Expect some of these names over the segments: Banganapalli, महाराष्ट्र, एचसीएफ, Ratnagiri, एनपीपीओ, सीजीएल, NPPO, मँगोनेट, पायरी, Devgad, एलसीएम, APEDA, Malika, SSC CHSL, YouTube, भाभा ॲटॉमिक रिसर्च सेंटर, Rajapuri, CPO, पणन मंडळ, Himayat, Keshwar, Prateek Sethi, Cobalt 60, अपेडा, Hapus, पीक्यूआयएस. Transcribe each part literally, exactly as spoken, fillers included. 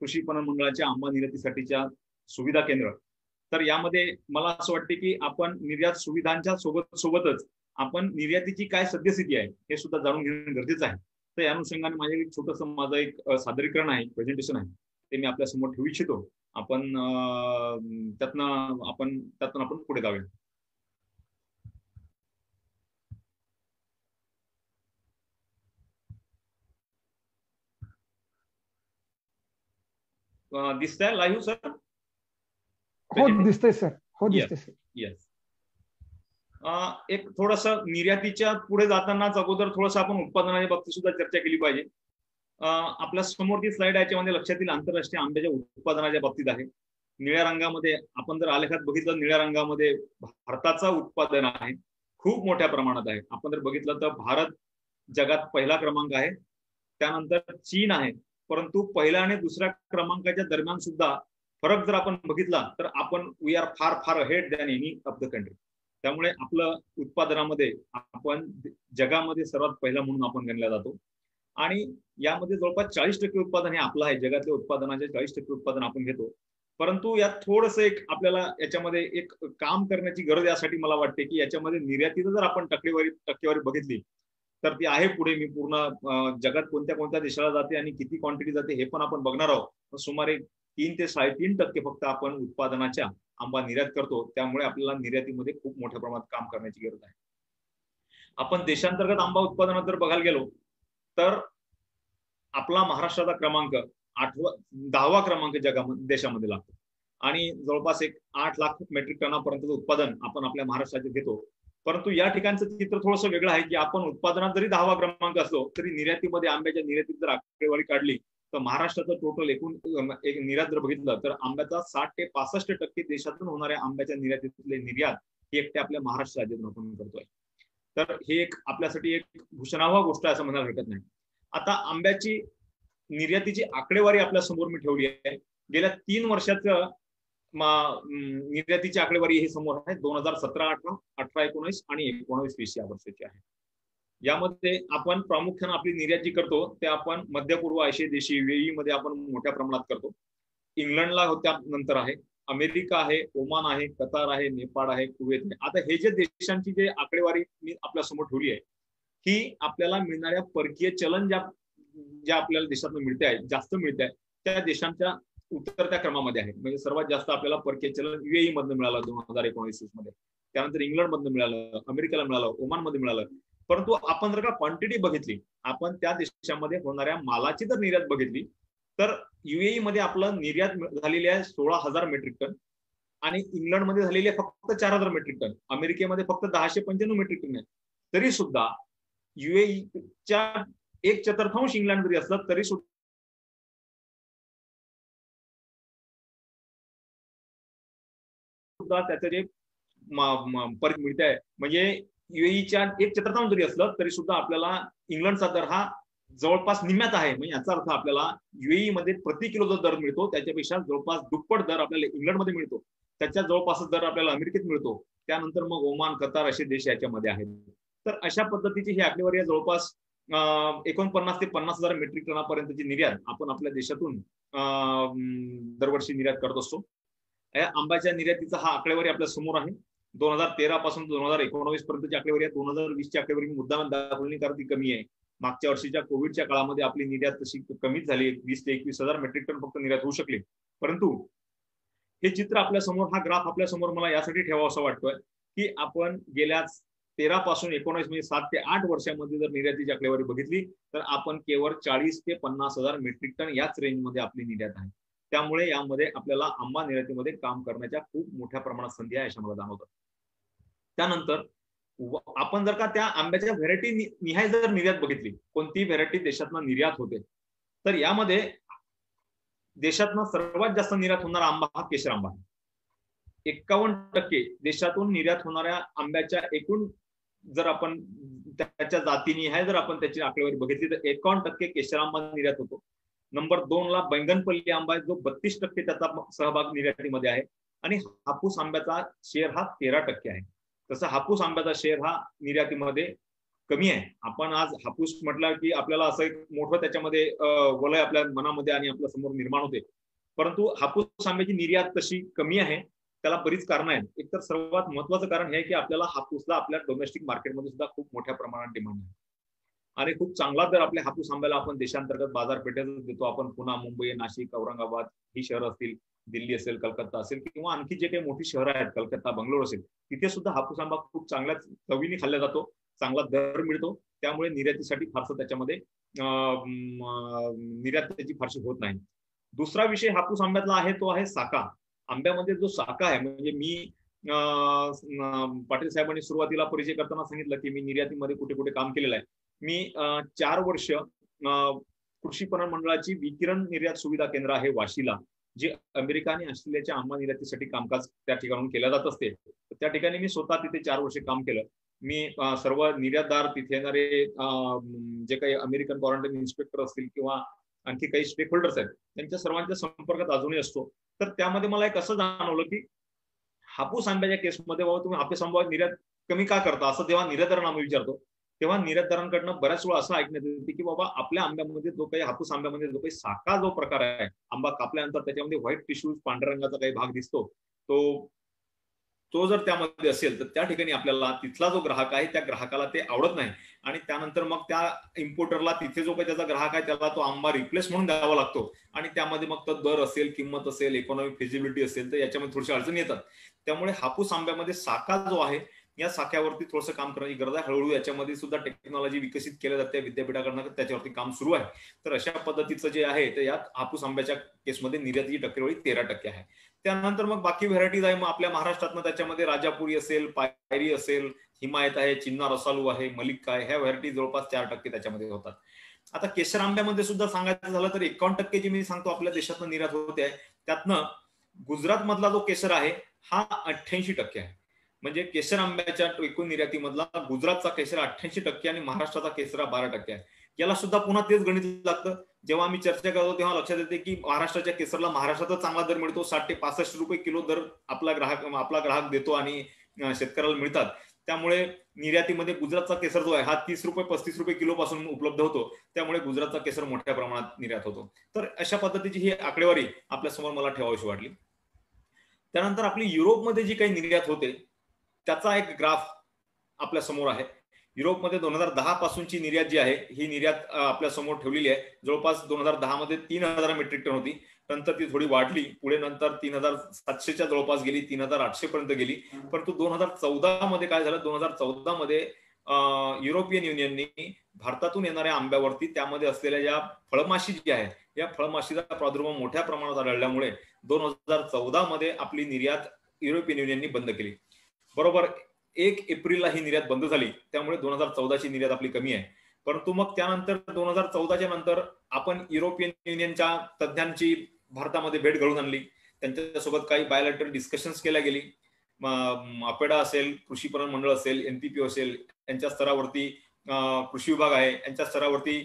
कृषी पणन मंडळाच्या आंबा निर्यातीसाठीच्या सुविधा केंद्र। तर यामध्ये मला असं वाटते की आपण निर्यात सुविधांच्या सोबत सोबतच आपण निर्यातीची काय सद्यस्थिती आहे हे सुद्धा जाणून घेणे गरजेचे आहे। तर या अनुषंगाने माझे एक छोटंसं माझं एक सादरीकरण आहे, प्रेझेंटेशन आहे, ते मी आपल्या समोर ठेवू इच्छितो। आपण त्यातून आपण त्यातून आपण पुढे जाऊया। दिसत आहे लाईव्ह सर? हो दिसतंय सर, हो दिसतंय सर। यस, एक थोडस निर्यातीच्या पुढे जातानाच अगोदर थोडस आपण उत्पादनाच्या बाबतीत सुद्धा चर्चा केली पाहिजे। आपल्या समोरची स्लाइड आहे याच्यामध्ये लक्षात येईल आंतरराष्ट्रीय आंब्याच्या उत्पादनाच्या बाबतीत आहे। निळ्या रंगामध्ये आपण जर आलेखात बघितलं निळ्या रंगामध्ये भारताचा उत्पादन आहे, खूप मोठ्या प्रमाणात आहे। आपण जर बघितलं तर भारत जगात पहिला क्रमांक आहे, त्यानंतर चीन आहे, परंतु पहिला आणि दुसऱ्या क्रमांकाच्या दरम्यान सुद्धा फरक जर आपण बघितला तर आपण we are far far ahead than any of the country. त्यामुळे आपलं उत्पादनामध्ये आपण जगामध्ये सर्वात पहिला म्हणून आपण गणला जातो आणि यामध्ये जवळपास चाळीस टक्के उत्पादन हे आपलं आहे। जगातल्या उत्पादनाचे चाळीस टक्के उत्पादन आपण घेतो, परंतु यात थोडंसं एक आपल्याला याच्यामध्ये एक काम करण्याची गरज यासाठी मला वाटते की याच्यामध्ये निर्यातीचं जर आपण टक्केवारी टक्केवारी बघितली तर ती आहे पुढे मी पूर्ण जगात कोणत्या कोणत्या देशाला जाते आणि किती क्वांटिटी जाते हे पण आपण बघणार आहोत। सुमारे तीन ते साडेतीन टक्के फक्त आपण उत्पादनाच्या आंबा निर्यात करतो, त्यामुळे आपल्याला निर्यातीमध्ये खूप मोठ्या प्रमाणात काम करण्याची गरज आहे। आपण देशांतर्गत आंबा उत्पादनात जर बघायला गेलो तर आपला महाराष्ट्राचा क्रमांक आठवा दहावा क्रमांक जगामध्ये देशामध्ये लागतो आणि जवळपास एक आठ लाख मेट्रिक टनापर्यंतचं उत्पादन आपण आपल्या महाराष्ट्राचे घेतो। परंतु या ठिकाणचं चित्र थोडंसं वेगळं आहे की आपण उत्पादनात जरी दहावा क्रमांक असलो तरी निर्यातीमध्ये आंब्याच्या निर्यातीत जर आकडेवारी काढली तर महाराष्ट्राचं टोटल एकूण एक निर्यात जर बघितलं तर आंब्याचा साठ ते पासष्ट टक्के देशातून होणाऱ्या आंब्याच्या निर्यातीतले निर्यात हे एकटे आपल्या महाराष्ट्र राज्यातून आपण करतोय। तर हे एक आपल्यासाठी एक भूषणावह गोष्ट आहे असं म्हणायला हरकत नाही। आता आंब्याची निर्यातीची आकडेवारी आपल्या समोर मी ठेवली आहे। गेल्या तीन वर्षाचं निर्यातीची आकडेवारी हे समोर आहे, दोन हजार सतरा अठरा अठरा एकोणीस आणि एकोणवीस वीस या वर्षाची आहे। यामध्ये आपण प्रामुख्याने आपली निर्यात जी करतो ते आपण मध्य पूर्व आशिया देशी युएई मध्ये आपण मोठ्या प्रमाणात करतो, इंग्लंडला होत्या नंतर आहे, अमेरिका आहे, ओमान आहे, कतार आहे, नेपाळ आहे, कुवेत आहे। आता हे जे देशांची जे आकडेवारी मी आपल्या समोर ठेवली आहे ही आपल्याला मिळणाऱ्या परकीय चलन ज्या ज्या आपल्याला देशातून मिळते आहे जास्त मिळते आहे त्या देशांच्या उतरत्या क्रमामध्ये आहे। म्हणजे सर्वात जास्त आपल्याला परकीय चलन युएई मधनं मिळालं दोन हजार एकोणीस मध्ये, त्यानंतर इंग्लंड मधनं मिळालं, अमेरिकेला मिळालं, ओमान मध्ये मिळालं। परंतु आपण जर का क्वांटिटी बघितली आपण त्या देशामध्ये होणाऱ्या मालाची जर निर्यात बघितली तर युएई मध्ये आपलं निर्यात झालेली आहे सोळा हजार मेट्रिक टन आणि इंग्लंडमध्ये झालेली आहे फक्त चार हजार मेट्रिक टन, अमेरिकेमध्ये फक्त दहाशे पंच्याण्णव मेट्रिक टन आहे। तरी सुद्धा युएईच्या एक चतुर्थांश इंग्लंड जरी असला तरी सुद्धा त्याचं जे परत मिळत आहे म्हणजे युएईच्या एक चतुर्थांश जरी असलं तरी सुद्धा आपल्याला इंग्लंडचा दर हा जवळपास निम्म्यात आहे। म्हणजे याचा अर्थ आपल्याला युएई मध्ये प्रति किलोचा दर मिळतो त्याच्यापेक्षा जवळपास दुप्पट दर आपल्याला इंग्लंडमध्ये मिळतो, त्याच्या जवळपास दर आपल्याला अमेरिकेत मिळतो, त्यानंतर मग ओमान कतार असे देश याच्यामध्ये आहेत। तर अशा पद्धतीची ही आकडेवारी जवळपास एकोणपन्नास ते पन्नास हजार मेट्रिक टनापर्यंतची निर्यात आपण आपल्या देशातून दरवर्षी निर्यात करत असतो। आंब्याच्या निर्यातीचा हा आकडेवारी आपल्या समोर आहे। दोन हजार तेरा पासून दोन हजार एकोणवीस पर्यंतची आकडेवारी आहे। दोन हजार वीसची आकडेवारी मुद्दाम दाखवली कारण ती कमी आहे। मागच्या वर्षीच्या कोविडच्या काळामध्ये आपली निर्यात तशी कमीच झाली, वीस ते एकवीस हजार मेट्रिक टन फक्त निर्यात होऊ शकली। परंतु हे चित्र आपल्या समोर हा ग्राफ आपल्या समोर मला यासाठी ठेवावा असं वाटतोय की आपण गेल्या तेरा पासून एकोणीस म्हणजे सात ते आठ वर्षामध्ये जर निर्यातीची आकडेवारी बघितली तर आपण केवळ चाळीस ते पन्नास हजार मेट्रिक टन याच रेंजमध्ये आपली निर्यात आहे। त्यामुळे यामध्ये आपल्याला आंबा निर्यातीमध्ये काम करण्याच्या खूप मोठ्या प्रमाणात संधी आहे अशा मला जाणवतं। त्यानंतर आपण जर का त्या आंब्याच्या व्हेरायटी निहाय जर निर्यात बघितली कोणती व्हेरायटी देशातनं निर्यात होते तर यामध्ये देशातनं सर्वात जास्त निर्यात होणारा आंबा हा केशर आंबा आहे। एक्कावन्न टक्के देशातून निर्यात होणाऱ्या आंब्याच्या एकूण जर आपण त्याच्या जातीनिहाय जर आपण त्याची आकडेवारी बघितली तर एकावन्न टक्के केशर आंबा निर्यात होतो। नंबर दोन ला बैंगनपल्ली आंबा आहे जो बत्तीस टक्के त्याचा सहभाग निर्यातीमध्ये आहे आणि हापूस आंब्याचा शेअर हा तेरा टक्के आहे। तसं हापूस आंब्याचा शेअर हा निर्यातीमध्ये कमी आहे। आपण आज हापूस म्हटलं की आपल्याला असं एक मोठं त्याच्यामध्ये वलय आपल्या मनामध्ये आणि आपल्या समोर निर्माण होते, परंतु हापूस आंब्याची निर्यात तशी कमी आहे, त्याला बरीच कारण आहेत। एक तर सर्वात महत्त्वाचं कारण हे की आपल्याला हापूसला आपल्या डोमेस्टिक मार्केटमध्ये सुद्धा खूप मोठ्या प्रमाणात डिमांड आहे आणि खूप चांगला दर आपल्या हापूस आंब्याला आपण देशांतर्गत बाजारपेठेतच देतो। आपण पुणे, मुंबई, नाशिक, औरंगाबाद ही शहर असतील, दिल्ली असेल, कलकत्ता असेल किंवा आणखी जे काही मोठी शहर आहेत, कलकत्ता, बंगलोर असेल, तिथे सुद्धा हापूस आंबा खूप चांगल्या चवीने खाल्ला जातो, चांगला दर मिळतो, त्यामुळे निर्यातीसाठी फारसं त्याच्यामध्ये निर्यात त्याची फारशी होत नाही। दुसरा विषय हापूस आंब्यातला आहे तो आहे साका। आंब्यामध्ये जो साका आहे, म्हणजे मी पाटील साहेबांनी सुरुवातीला परिचय करताना सांगितलं की मी निर्यातीमध्ये कुठे कुठे काम केलेलं आहे। मी चार वर्ष कृषी पणन मंडळाची विकिरण निर्यात सुविधा केंद्र आहे वाशीला, जे अमेरिका आणि ऑस्ट्रेलियाच्या आंबा निर्यातीसाठी कामकाज त्या ठिकाणून केलं जात असते, त्या ठिकाणी मी स्वतः तिथे चार वर्ष काम केलं। मी सर्व निर्यातदार, तिथे येणारे जे काही अमेरिकन क्वारंटाईन इन्स्पेक्टर असतील किंवा आणखी काही स्टेकहोल्डर्स आहेत, त्यांच्या सर्वांच्या संपर्कात अजूनही असतो। तर त्यामध्ये मला एक असं जाणवलं की हापूस आंब्याच्या केसमध्ये बाबा तुम्ही हापूस आंबा निर्यात कमी का करता असं जेव्हा निर्यातदारांना आम्ही विचारतो तेव्हा निर्यातदारांकडनं बऱ्याच वेळा असं ऐकण्यात येते की बाबा आपल्या आंब्यामध्ये जो काही हापूस आंब्यामध्ये जो काही साका जो प्रकार आहे, आंबा कापल्यानंतर त्याच्यामध्ये व्हाईट टिश्यूज पांढऱ्या रंगाचा काही भाग दिसतो, तो तो जर त्यामध्ये असेल तर त्या ठिकाणी आपल्याला तिथला जो ग्राहक आहे त्या ग्राहकाला ते आवडत नाही आणि त्यानंतर मग त्या इम्पोर्टरला तिथे जो काही त्याचा ग्राहक आहे त्याला तो आंबा रिप्लेस म्हणून द्यावा लागतो आणि त्यामध्ये मग तो दर असेल, किंमत असेल, इकॉनॉमिक फिजिबिलिटी असेल, तर याच्यामध्ये थोडीशी अडचणी येतात। त्यामुळे हापूस आंब्यामध्ये साका जो आहे या साख्यावरती थोडंसं काम करण्याची गरज आहे। हळूहळू याच्यामध्ये सुद्धा टेक्नॉलॉजी विकसित केल्या जाते विद्यापीठाकडनं, त्याच्यावरती काम सुरू आहे। तर अशा पद्धतीचं जे आहे तर यात हापूस आंब्याच्या केसमध्ये निर्यातीची टक्केवारी तेरा टक्के आहे। त्यानंतर मग बाकी व्हेरायटीज आहे, मग आपल्या महाराष्ट्रातनं त्याच्यामध्ये राजापुरी असेल, पायरी असेल, हिमायत आहे, चिन्नर रसालू आहे, मलिका आहे, ह्या व्हेरायटी जवळपास चार टक्के त्याच्यामध्ये होतात। आता केशर आंब्यामध्ये सुद्धा सांगायचं झालं तर एकावन्न टक्के जे मी सांगतो आपल्या देशातनं निर्यात होते आहे त्यातनं गुजरात मधला जो केशर आहे हा अठ्ठ्याऐंशी टक्के आहे। म्हणजे केशर आंब्याच्या एकूण निर्यातीमधला गुजरातचा केशर अठ्ठ्याऐंशी टक्के आणि महाराष्ट्राचा केसरा बारा टक्के आहे। याला सुद्धा पुन्हा तेच गणित लागतं। जेव्हा आम्ही चर्चा करतो तेव्हा लक्षात येते की महाराष्ट्राच्या केसरला महाराष्ट्राचा चांगला दर मिळतो, साठ ते पासष्ट रुपये किलो दर आपला ग्राहक आपला ग्राहक देतो आणि शेतकऱ्याला मिळतात। त्यामुळे निर्यातीमध्ये गुजरातचा केसर जो आहे हा तीस रुपये पस्तीस रुपये किलो पासून उपलब्ध होतो, त्यामुळे गुजरातचा केसर मोठ्या प्रमाणात निर्यात होतो। तर अशा पद्धतीची ही आकडेवारी आपल्यासमोर मला ठेवावीशी वाटली। त्यानंतर आपली युरोपमध्ये जी काही निर्यात होते त्याचा एक ग्राफ आपल्या समोर आहे। युरोपमध्ये दोन हजार दहा पासूनची निर्यात जी आहे ही निर्यात आपल्या समोर ठेवलेली आहे। जवळपास दोन हजार दहा मध्ये तीन हजार मेट्रिक टन होती, नंतर ती थोडी वाढली, पुढे नंतर तीन हजार सातशेच्या जवळपास गेली, तीन हजार आठशे पर्यंत गेली, परंतु दोन हजार चौदा मध्ये काय झालं, दोन हजार चौदा मध्ये युरोपियन युनियननी भारतातून येणाऱ्या आंब्यावरती त्यामध्ये असलेल्या ज्या फळमाशी जी आहे या फळमाशीचा प्रादुर्भाव मोठ्या प्रमाणात आढळल्यामुळे दोन हजार चौदा मध्ये आपली निर्यात युरोपियन युनियननी बंद केली। बरोबर एक एप्रिलला ही निर्यात बंद झाली, त्यामुळे दोन हजार चौदाची निर्यात आपली कमी आहे। परंतु मग त्यानंतर दोन हजार चौदाच्या नंतर आपण युरोपियन युनियनच्या तज्ज्ञांची भारतामध्ये भेट घडवून आणली, त्यांच्यासोबत काही बायोलॅटरल डिस्कशन्स केल्या गेली। अपेडा असेल, कृषी पणन मंडळ असेल, एनपीपीओ असेल, यांच्या स्तरावरती कृषी विभाग आहे, यांच्या स्तरावरती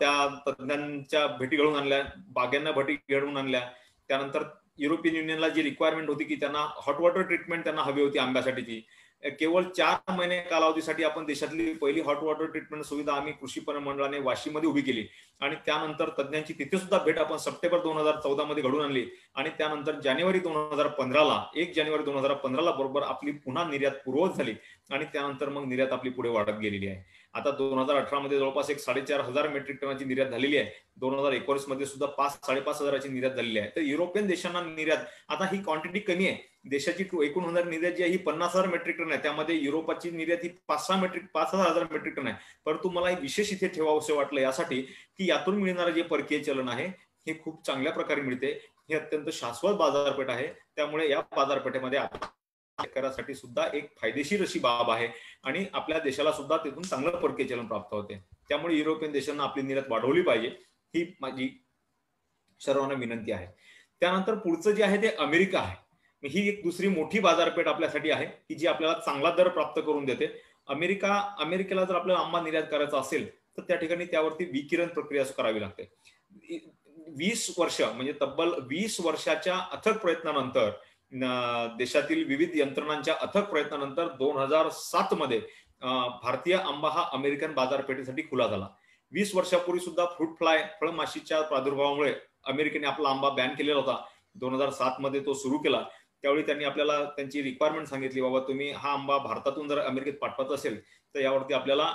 त्या तज्ज्ञांच्या भेटी घडवून आणल्या, बागांना भेटी घडवून आणल्या। त्यानंतर युरोपियन युनियनला जी रिक्वायरमेंट होती की त्यांना हॉट वॉटर ट्रीटमेंट त्यांना हवी होती आंब्यासाठीची, केवळ चार महिने कालावधीसाठी आपण देशातली पहिली हॉट वॉटर ट्रीटमेंट सुविधा आम्ही कृषी पणन मंडळाने वाशीमध्ये उभी केली आणि त्यानंतर तज्ञांची तिथे सुद्धा भेट आपण सप्टेंबर दोन हजार चौदा मध्ये घडून आणली आणि त्यानंतर जानेवारी दोन हजार पंधराला एक जानेवारी दोन हजार पंधराला बरोबर आपली पुन्हा निर्यात पूर्ववत झाली आणि त्यानंतर मग निर्यात आपली पुढे वाढत गेलेली आहे। आता दोन हजार अठरा मध्ये जवळपास एक साडेचार हजार मेट्रिक टनाची निर्यात झालेली आहे, दोन हजार एकोणीस मध्ये सुद्धा पाच साडेपाच हजाराची निर्यात झालेली आहे। तर युरोपियन देशांना निर्यात आता ही क्वांटिटी कमी आहे, देशाची एकूण होणार निर्यात जी आहे ही पन्नास हजार मेट्रिक टन आहे, त्यामध्ये युरोपाची निर्यात ही पाच सहा मेट्रिक पाच हजार हजार मेट्रिक टन आहे। परंतु मला हे विशेष इथे ठेवावंसे वाटलं यासाठी की यातून मिळणारं जे परकीय चलन आहे हे खूप चांगल्या प्रकारे मिळते, हे अत्यंत शाश्वत बाजारपेठ आहे, त्यामुळे या बाजारपेठेमध्ये शेतकऱ्यासाठी सुद्धा एक फायदेशीर अशी बाब आहे आणि आपल्या देशाला सुद्धा तिथून चांगलं परकीय चलन प्राप्त होते। त्यामुळे युरोपियन देशांना आपली निर्यात वाढवली पाहिजे, ही माझी सर्वांना विनंती आहे। त्यानंतर पुढचं जे आहे ते अमेरिका आहे, ही एक दुसरी मोठी बाजारपेठ आपल्यासाठी आहे की जी आपल्याला चांगला दर प्राप्त करून देते। अमेरिका अमेरिकेला जर आपल्याला आंबा निर्यात करायचा असेल तर त्या ठिकाणी त्यावरती विकिरण प्रक्रिया करावी लागते। वीस वर्ष म्हणजे तब्बल वीस वर्षाच्या अथक प्रयत्नानंतर देशातील विविध यंत्रणांच्या अथक प्रयत्नानंतर दोन हजार सात मध्ये भारतीय आंबा हा अमेरिकन बाजारपेठेसाठी खुला झाला। वीस वर्षापूर्वी सुद्धा फ्रूट फ्लाय फळमाशीच्या प्रादुर्भावामुळे अमेरिकेने आपला आंबा बॅन केलेला होता। दोन हजार सात मध्ये तो सुरू केला। त्यावेळी त्यांनी आपल्याला त्यांची रिक्वायरमेंट सांगितली, बाबा तुम्ही हा आंबा भारतातून जर अमेरिकेत पाठवत असेल तर यावरती आपल्याला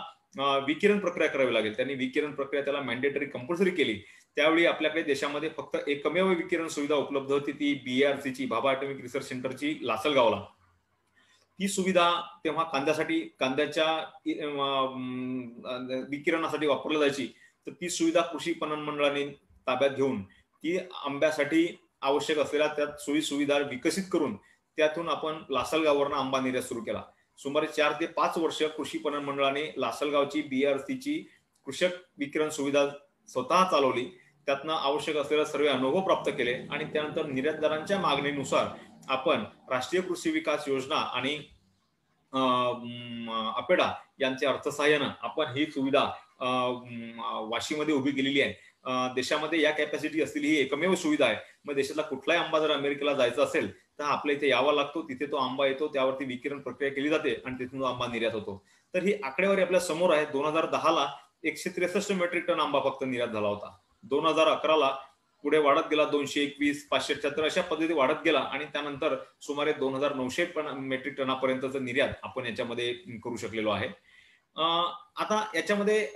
विकिरण प्रक्रिया करावी लागेल। त्यांनी विकिरण प्रक्रिया त्याला मॅन्डेटरी कंपल्सरी केली। त्यावेळी आपल्याकडे देशामध्ये फक्त एकमेव विकिरण सुविधा उपलब्ध होती, ती बीआरसी ची भाभा ॲटॉमिक रिसर्च सेंटरची लासलगावला। ही सुविधा तेव्हा कांद्यासाठी कांद्याच्या विकिरणासाठी वापरली जायची। तर ती सुविधा कृषी पणन मंडळाने ताब्यात घेऊन ती आंब्यासाठी आवश्यक असलेल्या त्या सोयी सुविधा विकसित करून त्यातून आपण लासलगाववरून आंबा निर्यात सुरू केला। सुमारे चार ते पाच वर्ष कृषी पणन मंडळाने लासलगावची बीआरसीची कृषक विकिरण सुविधा स्वतः चालवली। त्यातनं आवश्यक असलेला सर्व अनुभव प्राप्त केले आणि त्यानंतर निर्यातदारांच्या मागणीनुसार आपण राष्ट्रीय कृषी विकास योजना आणि अपेडा यांच्या अर्थसहाय्याने आपण ही सुविधा वाशीमध्ये उभी केलेली आहे। देशामध्ये या कॅपॅसिटी असलेली ही एकमेव सुविधा आहे। मग देशातला कुठलाही आंबा जर अमेरिकेला जायचा असेल तर आपल्या इथे यावा लागतो, तिथे तो आंबा येतो, त्यावरती विकिरण प्रक्रिया केली जाते आणि तिथून आंबा निर्यात होतो। तर ही आकडेवारी आपल्या समोर आहे। दोन हजार दहाला एकशे त्रेसष्ट मेट्रिक टन आंबा फक्त निर्यात झाला होता। दोन हजार अकराला पुढे वाढत गेला, दोनशे एकवीस पाचशे अठ्याहत्तर अशा पद्धती वाढत गेला आणि त्यानंतर सुमारे दोन हजार नऊशे मेट्रिक टनापर्यंतचा निर्यात आपण याच्यामध्ये करू शकलेलो आहे। आता याच्यामध्ये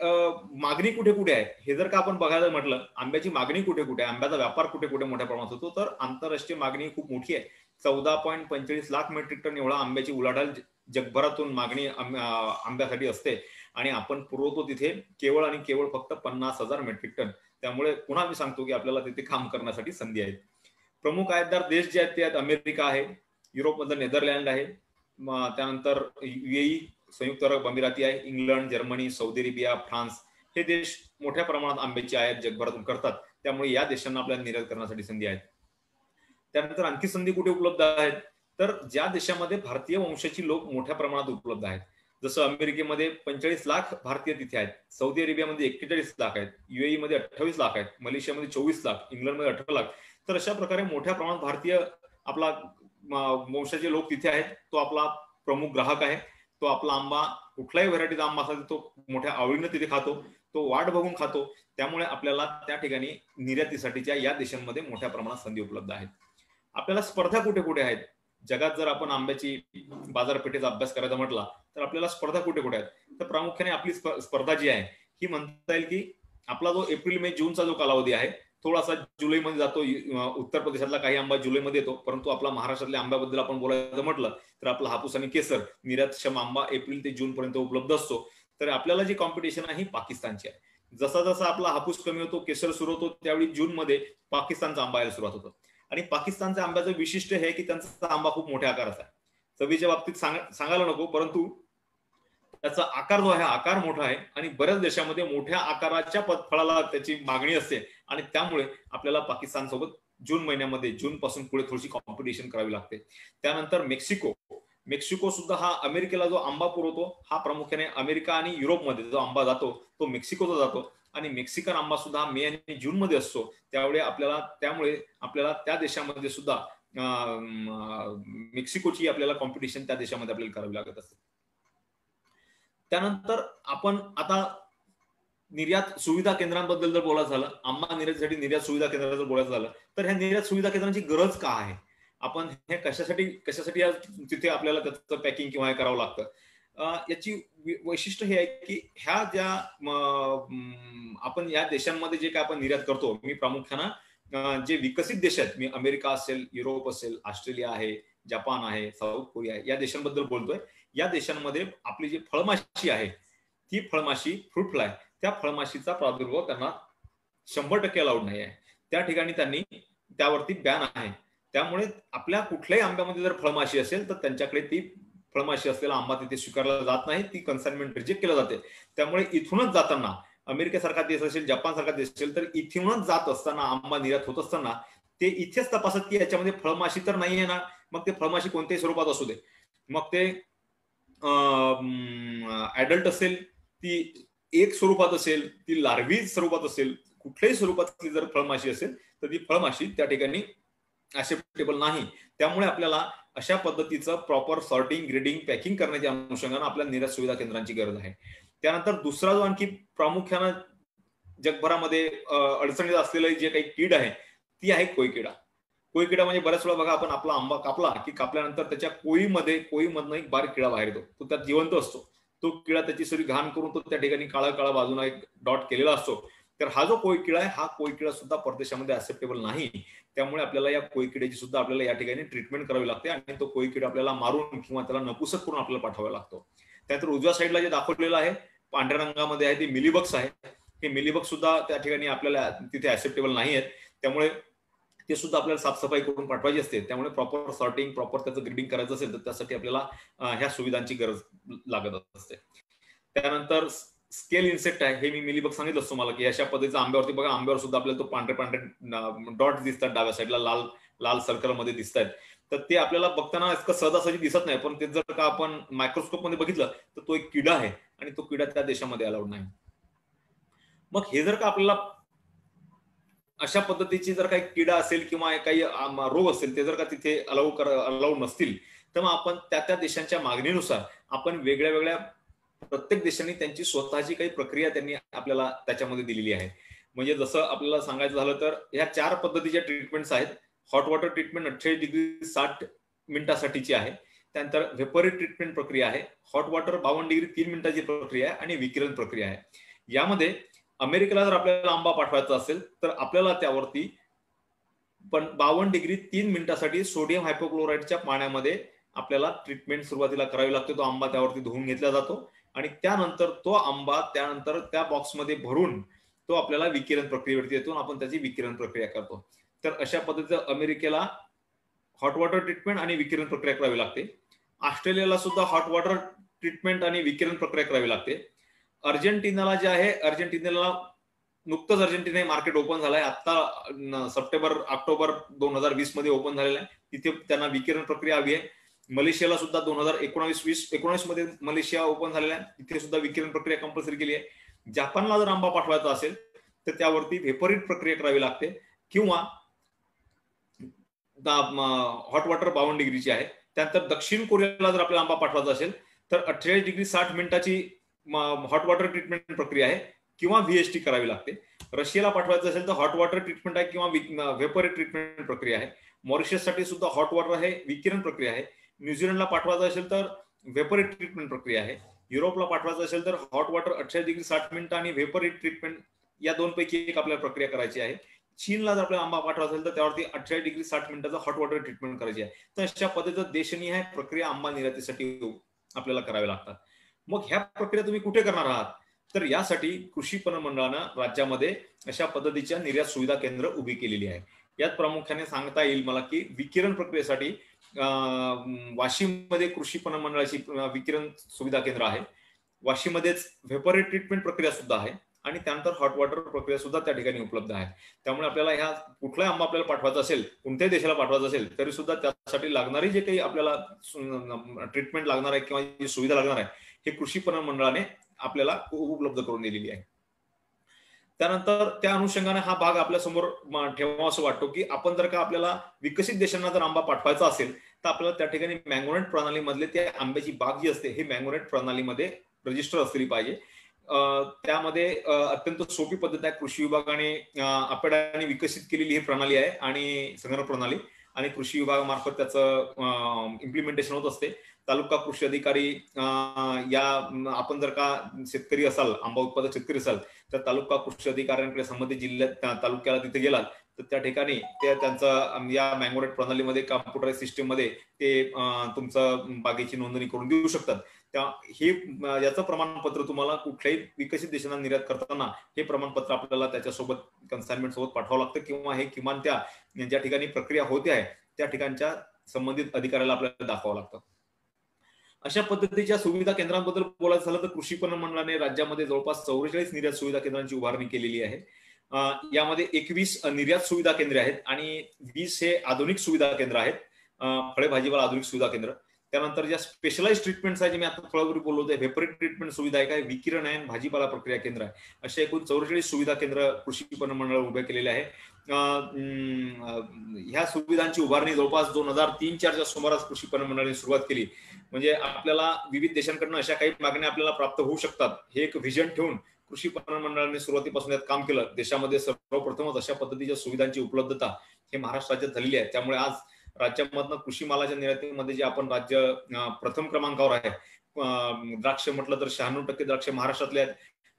मागणी कुठे कुठे आहे हे जर का आपण बघायला म्हटलं, आंब्याची मागणी कुठे कुठे आहे, आंब्याचा व्यापार कुठे कुठे मोठ्या प्रमाणात होतो, तर आंतरराष्ट्रीय मागणी खूप मोठी आहे। चौदा पॉईंट पंचेचाळीस लाख मेट्रिक टन एवढा आंब्याची उलाढाल जगभरातून मागणी आंब्यासाठी असते आणि आपण पुरवतो तिथे केवळ आणि केवळ फक्त पन्नास हजार मेट्रिक टन। त्यामुळे पुन्हा मी सांगतो की आपल्याला तिथे काम करण्यासाठी संधी आहेत। प्रमुख आयातदार देश जे आहेत ते आहेत अमेरिका आहे, युरोपमधलं नेदरलँड आहे, त्यानंतर युएई संयुक्त अरब अमिराती आहे, England, Germany, Saudi Arabia, France हे देश मोठ्या प्रमाणात आंब्याची आयात जगभरातून करतात। त्यामुळे या देशांना आपल्याला निर्यात करण्यासाठी संधी आहेत। त्यानंतर आणखी संधी कुठे उपलब्ध आहेत तर ज्या देशामध्ये भारतीय वंशाची लोक मोठ्या प्रमाणात उपलब्ध आहेत, जसं अमेरिकेमध्ये पंचेचाळीस लाख भारतीय तिथे आहेत, सौदी अरेबियामध्ये एक्केचाळीस लाख आहेत, युएई मध्ये अठ्ठावीस लाख आहेत, मलेशियामध्ये चोवीस लाख, इंग्लंडमध्ये अठरा लाख। तर अशा प्रकारे मोठ्या प्रमाणात भारतीय आपला वंशाचे लोक तिथे आहेत, तो आपला प्रमुख ग्राहक आहे। तो आपला आंबा कुठलाही व्हरायटीचा आंबा असेल तो मोठ्या आवडीनं तिथे खातो, तो वाट बघून खातो। त्यामुळे आपल्याला त्या ठिकाणी निर्यातीसाठीच्या या देशांमध्ये मोठ्या प्रमाणात संधी उपलब्ध आहेत। आपल्याला स्पर्धा कुठे कुठे आहेत जगात, जर आपण आंब्याची बाजारपेठेचा अभ्यास करायचा म्हटला तर आपल्याला स्पर्धा कुठे कुठे आहेत तर प्रामुख्याने आपली स्पर्धा जी आहे ही म्हणता येईल की आपला जो एप्रिल मे जूनचा जो कालावधी आहे थोडासा जुलैमध्ये जातो। उत्तर प्रदेशातला काही आंबा जुलैमध्ये येतो, परंतु आपला महाराष्ट्रातल्या आंब्याबद्दल आपण बोलायचं म्हटलं तर आपला हापूस आणि केसर निर्यातक्षम आंबा एप्रिल ते जून पर्यंत उपलब्ध असतो। तर आपल्याला जी कॉम्पिटिशन आहे ही पाकिस्तानची आहे। जसा जसा आपला हापूस कमी होतो, केसर सुरू होतो, त्यावेळी जूनमध्ये पाकिस्तानचा आंबा यायला सुरुवात होतो। आणि पाकिस्तानच्या आंब्याचं विशिष्ट हे की त्यांचा आंबा खूप मोठ्या आकाराचा आहे। चवीच्या बाबतीत सांगायला नको, परंतु त्याचा आकार जो आहे आकार मोठा आहे आणि बऱ्याच देशामध्ये मोठ्या आकाराच्या फळाला त्याची मागणी असते आणि त्यामुळे आपल्याला पाकिस्तान सोबत जून महिन्यामध्ये जून पासून पुढे थोडीशी कॉम्पिटिशन करावी लागते। त्यानंतर मेक्सिको मेक्सिको सुद्धा हा अमेरिकेला जो आंबा पुरवतो हा प्रामुख्याने अमेरिका आणि युरोपमध्ये जो आंबा जातो तो मेक्सिकोचा जातो आणि मेक्सिकन आंबा सुद्धा मे आणि जून मध्ये असतो। त्यावेळी आपल्याला त्यामुळे आपल्याला त्या देशामध्ये सुद्धा मेक्सिकोची आपल्याला कॉम्पिटिशन त्या देशामध्ये आपल्याला करावी लागत असते। त्यानंतर आपण आता निर्यात सुविधा केंद्रांबद्दल जर बोलायचं झालं, आंबा निर्यातीसाठी निर्यात सुविधा केंद्र जर बोलायचं झालं तर ह्या निर्यात सुविधा केंद्रांची गरज का आहे, आपण हे कशासाठी कशासाठी तिथे आपल्याला त्याचं पॅकिंग किंवा हे करावं लागतं, याची वैशिष्ट्य हे आहे की ह्या ज्या आपण या देशांमध्ये जे काय आपण निर्यात करतो, मी प्रामुख्यानं जे विकसित देश आहेत, मी अमेरिका असेल, युरोप असेल, ऑस्ट्रेलिया आहे, जपान आहे, साऊथ कोरिया आहे, या देशांबद्दल बोलतोय। या देशांमध्ये आपली जी फळमाशी आहे ती फळमाशी फ्रूट फ्लाय त्या फळमाशीचा प्रादुर्भाव त्यांना शंभर टक्के अलाउड नाही आहे, त्या ठिकाणी त्यांनी त्यावरती बॅन आहे। त्यामुळे आपल्या कुठल्याही आंब्यामध्ये जर फळमाशी असेल तर त्यांच्याकडे ती फळमाशी असलेला आंबा तिथे स्वीकारला जात नाही, ती कन्साइनमेंट रिजेक्ट केला जाते। त्यामुळे इथूनच जाताना अमेरिकेसारखा देश असेल, जपान सारखा देश असेल, तर इथूनच जात असताना आंबा निर्यात होत असताना ते इथेच तपासत की याच्यामध्ये फळमाशी तर नाही आहे ना, मग ते फळमाशी कोणत्याही स्वरूपात असू दे, मग ते ऍडल्ट असेल, ती एक स्वरूपात असेल, ती लार्वी स्वरूपात असेल, कुठल्याही स्वरूपातली जर फळमाशी असेल तर ती फळमाशी त्या ठिकाणी ऍक्सेप्टेबल नाही। त्यामुळे आपल्याला अशा पद्धतीचं प्रॉपर सॉर्टिंग, ग्रेडिंग, पॅकिंग करण्याच्या अनुषंगाने आपल्या निर्यात सुविधा केंद्रांची गरज आहे. त्यानंतर दुसरा जो आणखी प्रामुख्याने जगभरामध्ये अडचणीत असलेली जे काही कीड आहे ती आहे कोळीकिडा. कोळीकिडा म्हणजे बऱ्याच वेळा बघा आपण आपला आंबा कापला की कापल्यानंतर त्याच्या कोळीमध्ये कोळीमधनं एक बारीक किडा बाहेर येतो, तो त्यात जिवंत असतो. तो किडा त्याची सगळी घाण करून तो त्या ठिकाणी काळा काळा बाजूला एक डॉट केलेला असतो. तर हा जो कोळीकिडा आहे हा कोळीकिडा सुद्धा परदेशामध्ये ऍक्सेप्टेबल नाही, त्यामुळे आपल्याला या कोळीकिड्याची सुद्धा आपल्याला या ठिकाणी ट्रीटमेंट करावी लागते आणि तो कोळीकिडा आपल्याला मारून किंवा त्याला नपुसक करून आपल्याला पाठवावा लागतो. त्यानंतर उजव्या साईडला जे दाखवलेलं आहे पांढऱ्या रंगामध्ये आहे ते मिलीबग्स आहे. हे मिलीबग्स सुद्धा त्या ठिकाणी आपल्याला तिथे ऍक्सेप्टेबल नाही आहेत, त्यामुळे ते सुद्धा आपल्याला साफसफाई करून पाठवायची असते. त्यामुळे प्रॉपर सॉर्टिंग, प्रॉपर त्याचं ग्रेडिंग करायचं असेल तर त्यासाठी आपल्याला ह्या सुविधांची गरज लागत असते. त्यानंतर स्केल इन्सेक्ट आहे, हे मी मिलीबग सांगितलं असतो मला की अशा पद्धतीचा आंब्यावरती बघा, आंब्यावर सुद्धा आपल्याला तो पांढरे पांढरे डॉट दिसतात डाव्या साईडला, लाल लाल सर्कलमध्ये दिसत आहेत. तर ते आपल्याला बघताना इतकं सहजासहजी दिसत नाही, पण ते जर का आपण मायक्रोस्कोपमध्ये बघितलं तर तो एक किडा आहे आणि तो किडा त्या देशामध्ये अलाउड नाही. मग हे जर का आपल्याला अशा पद्धतीची जर काही किडा असेल किंवा काही रोग असेल ते जर का तिथे अलाऊ कर अलाऊ नसतील तर मग आपण त्या त्या देशांच्या मागणीनुसार आपण वेगळ्या वेगळ्या प्रत्येक देशांनी त्यांची स्वतःची काही प्रक्रिया त्यांनी आपल्याला त्याच्यामध्ये दिलेली आहे. म्हणजे जसं आपल्याला सांगायचं झालं तर ह्या चार पद्धतीच्या ट्रीटमेंट्स आहेत. हॉट वॉटर ट्रीटमेंट अठ्ठेचाळीस डिग्री साठ मिनिटासाठीची आहे, त्यानंतर व्हेपरी ट्रीटमेंट प्रक्रिया आहे, हॉट वॉटर बावन्न डिग्री तीन मिनिटाची प्रक्रिया आहे आणि विकिरण प्रक्रिया आहे. यामध्ये अमेरिकेला जर आपल्याला आंबा पाठवायचा असेल तर आपल्याला त्यावरती पण बावन्न डिग्री तीन मिनिटासाठी सोडियम हायपोक्लोराईडच्या पाण्यामध्ये आपल्याला ट्रीटमेंट सुरुवातीला करावी लागते. तो आंबा त्यावरती धुवून घेतला जातो आणि त्यानंतर तो आंबा त्यानंतर त्या बॉक्समध्ये भरून तो आपल्याला विकिरण प्रक्रियेवरती येतो, आपण त्याची विकिरण प्रक्रिया करतो. तर अशा पद्धतीचं अमेरिकेला हॉट वॉटर ट्रीटमेंट आणि विकिरण प्रक्रिया करावी लागते. ऑस्ट्रेलियाला सुद्धा हॉट वॉटर ट्रीटमेंट आणि विकिरण प्रक्रिया करावी लागते. अर्जेंटिनाला जे आहे, अर्जेंटिनाला नुकतंच अर्जेंटिना मार्केट ओपन झालं आहे, आत्ता सप्टेंबर ऑक्टोबर दोन हजार वीस मध्ये ओपन झालेलं आहे, तिथे त्यांना विकिरण प्रक्रिया हवी आहे. मलेशियाला सुद्धा दोन हजार एकोणावीस वीस एकोणीस मध्ये मलेशिया ओपन झालेला आहे, तिथे सुद्धा विकिरण प्रक्रिया कंपल्सरी केली आहे. जपानला जर आंबा पाठवायचा असेल तर त्यावरती व्हेपरेट प्रक्रिया करावी लागते किंवा हॉट वॉटर बावन्न डिग्रीची आहे. त्यानंतर दक्षिण कोरियाला जर आपल्याला आंबा पाठवायचा असेल तर अठ्ठेचाळीस डिग्री साठ मिनिटाची हॉट वॉटर ट्रीटमेंट प्रक्रिया आहे किंवा व्हीएसटी करावी लागते. रशियाला पाठवायचं असेल तर हॉट वॉटर ट्रीटमेंट आहे किंवा व्हेपर ट्रीटमेंट प्रक्रिया आहे. मॉरिशससाठी सुद्धा हॉट वॉटर आहे, विकिरण प्रक्रिया आहे. न्यूझीलंडला पाठवायचं असेल तर व्हेपर ट्रीटमेंट प्रक्रिया आहे. युरोपला पाठवायचं असेल तर हॉट वॉटर अठ्ठावीस डिग्री साठ मिनिटं आणि व्हेपर ट्रीटमेंट या दोनपैकी एक आपल्याला प्रक्रिया करायची आहे. चीनला जर आपल्याला आंबा पाठवायचा असेल तर त्यावरती अठ्ठावीस डिग्री साठ मिनिटाचा हॉट वॉटर ट्रीटमेंट करायची आहे. तर अशा पद्धतीचं देशनी ह्या प्रक्रिया आंबा निर्यातीसाठी आपल्याला कराव्या लागतात. मग ह्या प्रक्रिया तुम्ही कुठे करणार आहात, तर यासाठी कृषी पणन मंडळानं राज्यामध्ये अशा पद्धतीच्या निर्यात सुविधा केंद्र उभी केलेली आहे. यात प्रामुख्याने सांगता येईल मला की विकिरण प्रक्रियेसाठी वाशिममध्ये कृषी पणन मंडळाची विकिरण सुविधा केंद्र आहे. वाशिममध्येच व्हेपर ट्रीटमेंट प्रक्रिया सुद्धा आहे आणि त्यानंतर हॉट वॉटर प्रक्रिया सुद्धा त्या ठिकाणी उपलब्ध आहे. त्यामुळे आपल्याला ह्या कुठलाही आंबा आपल्याला पाठवायचा असेल, कोणत्याही देशाला पाठवायचा असेल तरी सुद्धा त्यासाठी लागणारी जे काही आपल्याला ट्रीटमेंट लागणार आहे किंवा जी सुविधा लागणार आहे हे कृषी पणन मंडळाने आपल्याला उपलब्ध करून दिलेली आहे. त्यानंतर त्या अनुषंगाने हा भाग आपल्या समोर ठेवावा असं वाटतो की आपण जर का आपल्याला विकसित देशांना जर आंबा पाठवायचा असेल तर आपल्याला त्या ठिकाणी मँगोनेट प्रणालीमधले त्या आंब्याची बाग जी असते हे मँगोनेट प्रणालीमध्ये रजिस्टर असली पाहिजे. त्यामध्ये अत्यंत सोपी पद्धत आहे. कृषी विभागाने अपेडाने विकसित केलेली ही प्रणाली आहे आणि संगणक प्रणाली, आणि कृषी विभागामार्फत त्याचं इम्प्लिमेंटेशन होत असते. तालुका कृषी अधिकारी या आपण जर का शेतकरी असाल, आंबा उत्पादक शेतकरी असाल तर तालुका कृषी अधिकाऱ्यांकडे संबंधित जिल्ह्यात तालुक्याला तिथे गेलात तर त्या ठिकाणी ते त्यांचं या मँगोनेट प्रणालीमध्ये कॉम्प्युटराइज सिस्टीममध्ये ते तुमचं बागेची नोंदणी करून देऊ शकतात. त्या हे याचं प्रमाणपत्र तुम्हाला कुठल्याही विकसित देशांना निर्यात करताना हे प्रमाणपत्र आपल्याला त्याच्यासोबत कन्साइनमेंट सोबत पाठवावं लागतं किंवा हे किमान त्या ज्या ठिकाणी प्रक्रिया होते आहे त्या ठिकाणच्या संबंधित अधिकाऱ्याला आपल्याला दाखवावं लागतं. अशा पद्धतीच्या सुविधा केंद्रांबद्दल बोलायचं झालं तर कृषी पणन मंडळाने राज्यामध्ये जवळपास चौवेचाळीस निर्यात सुविधा केंद्रांची उभारणी केलेली आहे. यामध्ये एकवीस निर्यात सुविधा केंद्रे आहेत आणि वीस हे आधुनिक सुविधा केंद्र आहेत, फळे भाजीपाला आधुनिक सुविधा केंद्र. त्यानंतर ज्या स्पेशलाइज ट्रीटमेंट्स आहेत जे मी आता फळावरी बोललो होते, व्हेपर ट्रीटमेंट सुविधा आहे, काय विकिरण आहे, भाजीपाला प्रक्रिया केंद्र आहे, अशा एकूण चौवेचाळीस सुविधा केंद्र कृषी पणन मंडळ उभे केलेले आहे. ह्या सुविधांची उभारणी जवळपास दोन हजार तीन चारच्या सुमारास कृषी पणन मंडळाने सुरुवात केली. म्हणजे आपल्याला विविध देशांकडून अशा काही मागण्या आपल्याला प्राप्त होऊ शकतात हे एक व्हिजन ठेवून कृषी पणन मंडळाने सुरुवातीपासून यात काम केलं. देशामध्ये सर्वप्रथमच अशा पद्धतीच्या सुविधांची उपलब्धता हे महाराष्ट्र राज्यात झालेली आहे. त्यामुळे आज राज्यामधनं कृषी मालाच्या निर्यातीमध्ये जे आपण राज्य प्रथम क्रमांकावर आहे, द्राक्ष म्हटलं तर शहाण्णव टक्के द्राक्ष महाराष्ट्रातले आहेत,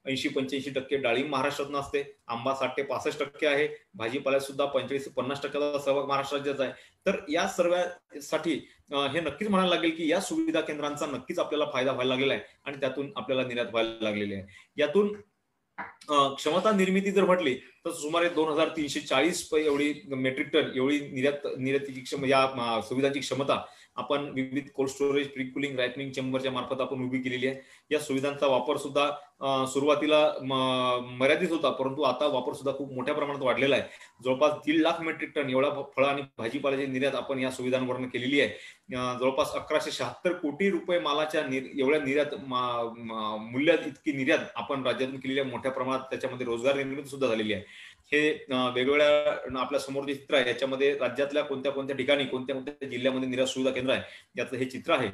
ऐंशी पंच्याऐंशी टक्के डाळिंब महाराष्ट्रात असते, आंबा साठ ते पासष्ट टक्के आहे, भाजीपाल्यात सुद्धा पंचेचाळीस ते पन्नास टक्क्याचा सहभाग महाराष्ट्र राज्याचा आहे. तर या सर्वांसाठी हे नक्कीच म्हणायला लागेल की या सुविधा केंद्रांचा नक्कीच आपल्याला फायदा व्हायला लागलेला आहे आणि त्यातून आपल्याला निर्यात व्हायला लागलेली आहे. यातून क्षमता निर्मिती जर म्हटली तर सुमारे दोन हजार तीनशे चाळीस एवढी मेट्रिक टन एवढी निर्यात निर्यातीची क्षमता या सुविधांची क्षमता आपण विविध cold storage, pre cooling, ripening चेंबरच्या मार्फत आपण उभी केलेली आहे. या सुविधांचा वापर सुद्धा सुरुवातीला मर्यादित होता, परंतु आता वापर सुद्धा खूप मोठ्या प्रमाणात वाढलेला आहे. जवळपास दीड लाख मेट्रिक टन एवढा फळ आणि भाजीपाल्याची निर्यात आपण या सुविधांवरून केलेली आहे. जवळपास अकराशे शहात्तर कोटी रुपये मालाच्या एवढ्या निर्यात मूल्यात इतकी निर्यात आपण राज्यातून केलेली आहे मोठ्या प्रमाणात. त्याच्यामध्ये रोजगार निर्मिती सुद्धा झालेली आहे. हे वेगवेगळ्या आपल्या समोर जे चित्र आहे याच्यामध्ये राज्यातल्या कोणत्या कोणत्या ठिकाणी कोणत्या कोणत्या जिल्ह्यामध्ये निर्यात सुविधा केंद्र आहे याचं हे चित्र आहे.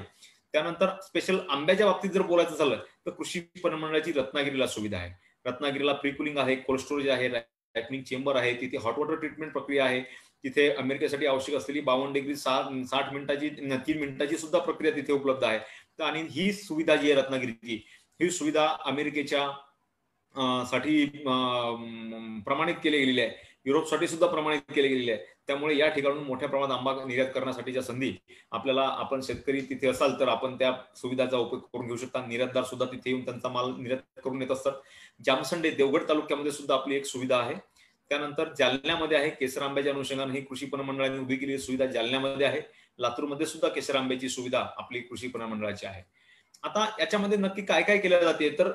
त्यानंतर स्पेशल आंब्याच्या बाबतीत जर बोलायचं झालं तर कृषी पणन मंडळाची रत्नागिरीला सुविधा आहे. रत्नागिरीला प्री कुलिंग आहे, कोल्ड स्टोरेज आहे, रायटनिंग चेंबर आहे, तिथे हॉट वॉटर ट्रीटमेंट प्रक्रिया आहे, तिथे अमेरिकेसाठी आवश्यक असलेली बावन्न डिग्री साठ मिनिटाची तीन मिनिटाची सुद्धा प्रक्रिया तिथे उपलब्ध आहे. आणि ही सुविधा जी आहे रत्नागिरीची ही सुविधा अमेरिकेच्या साठी प्रमाणित केले गेलेले आहे, युरोपसाठी सुद्धा प्रमाणित केले गेलेले आहे. त्यामुळे या ठिकाणून मोठ्या प्रमाणात आंबा निर्यात करण्यासाठीच्या संधी आपल्याला, आपण शेतकरी तिथे असाल तर आपण त्या सुविधाचा उपयोग करून घेऊ शकता. निर्यातदार सुद्धा तिथे येऊन त्यांचा माल निर्यात करून येत असतात. जामसंडे देवगड तालुक्यामध्ये सुद्धा आपली एक सुविधा आहे. त्यानंतर जालन्यामध्ये आहे, केसर आंब्याच्या अनुषंगाने ही कृषी पणन मंडळाने उभी केलेली सुविधा जालन्यामध्ये आहे. लातूरमध्ये सुद्धा केसर आंब्याची सुविधा आपली कृषी पणन मंडळाची आहे. आता याच्यामध्ये नक्की काय काय केल्या जाते तर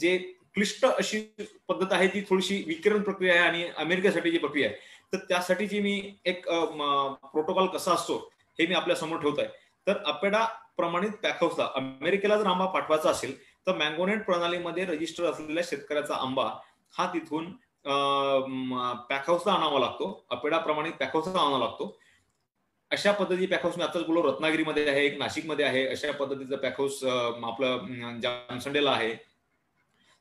जे क्लिष्ट अशी पद्धत आहे ती थोडीशी विकिरण प्रक्रिया आहे आणि अमेरिकेसाठी जी प्रक्रिया आहे तर त्यासाठीची मी एक प्रोटोकॉल कसा असतो हे मी आपल्या समोर ठेवत आहे. तर अपेडा प्रमाणित पॅकहाऊसला अमेरिकेला जर आंबा पाठवायचा असेल तर मँगोनेट प्रणालीमध्ये रजिस्टर असलेल्या शेतकऱ्याचा आंबा हा तिथून पॅकहाऊसला आणावा लागतो, अपेडा प्रमाणित पॅकहाऊसला आणावा लागतो. अशा पद्धतीची पॅकहाऊस मी आताच बोललो रत्नागिरीमध्ये आहे, एक नाशिकमध्ये आहे, अशा पद्धतीचं पॅकहाऊस आपलं जामसंडेला आहे,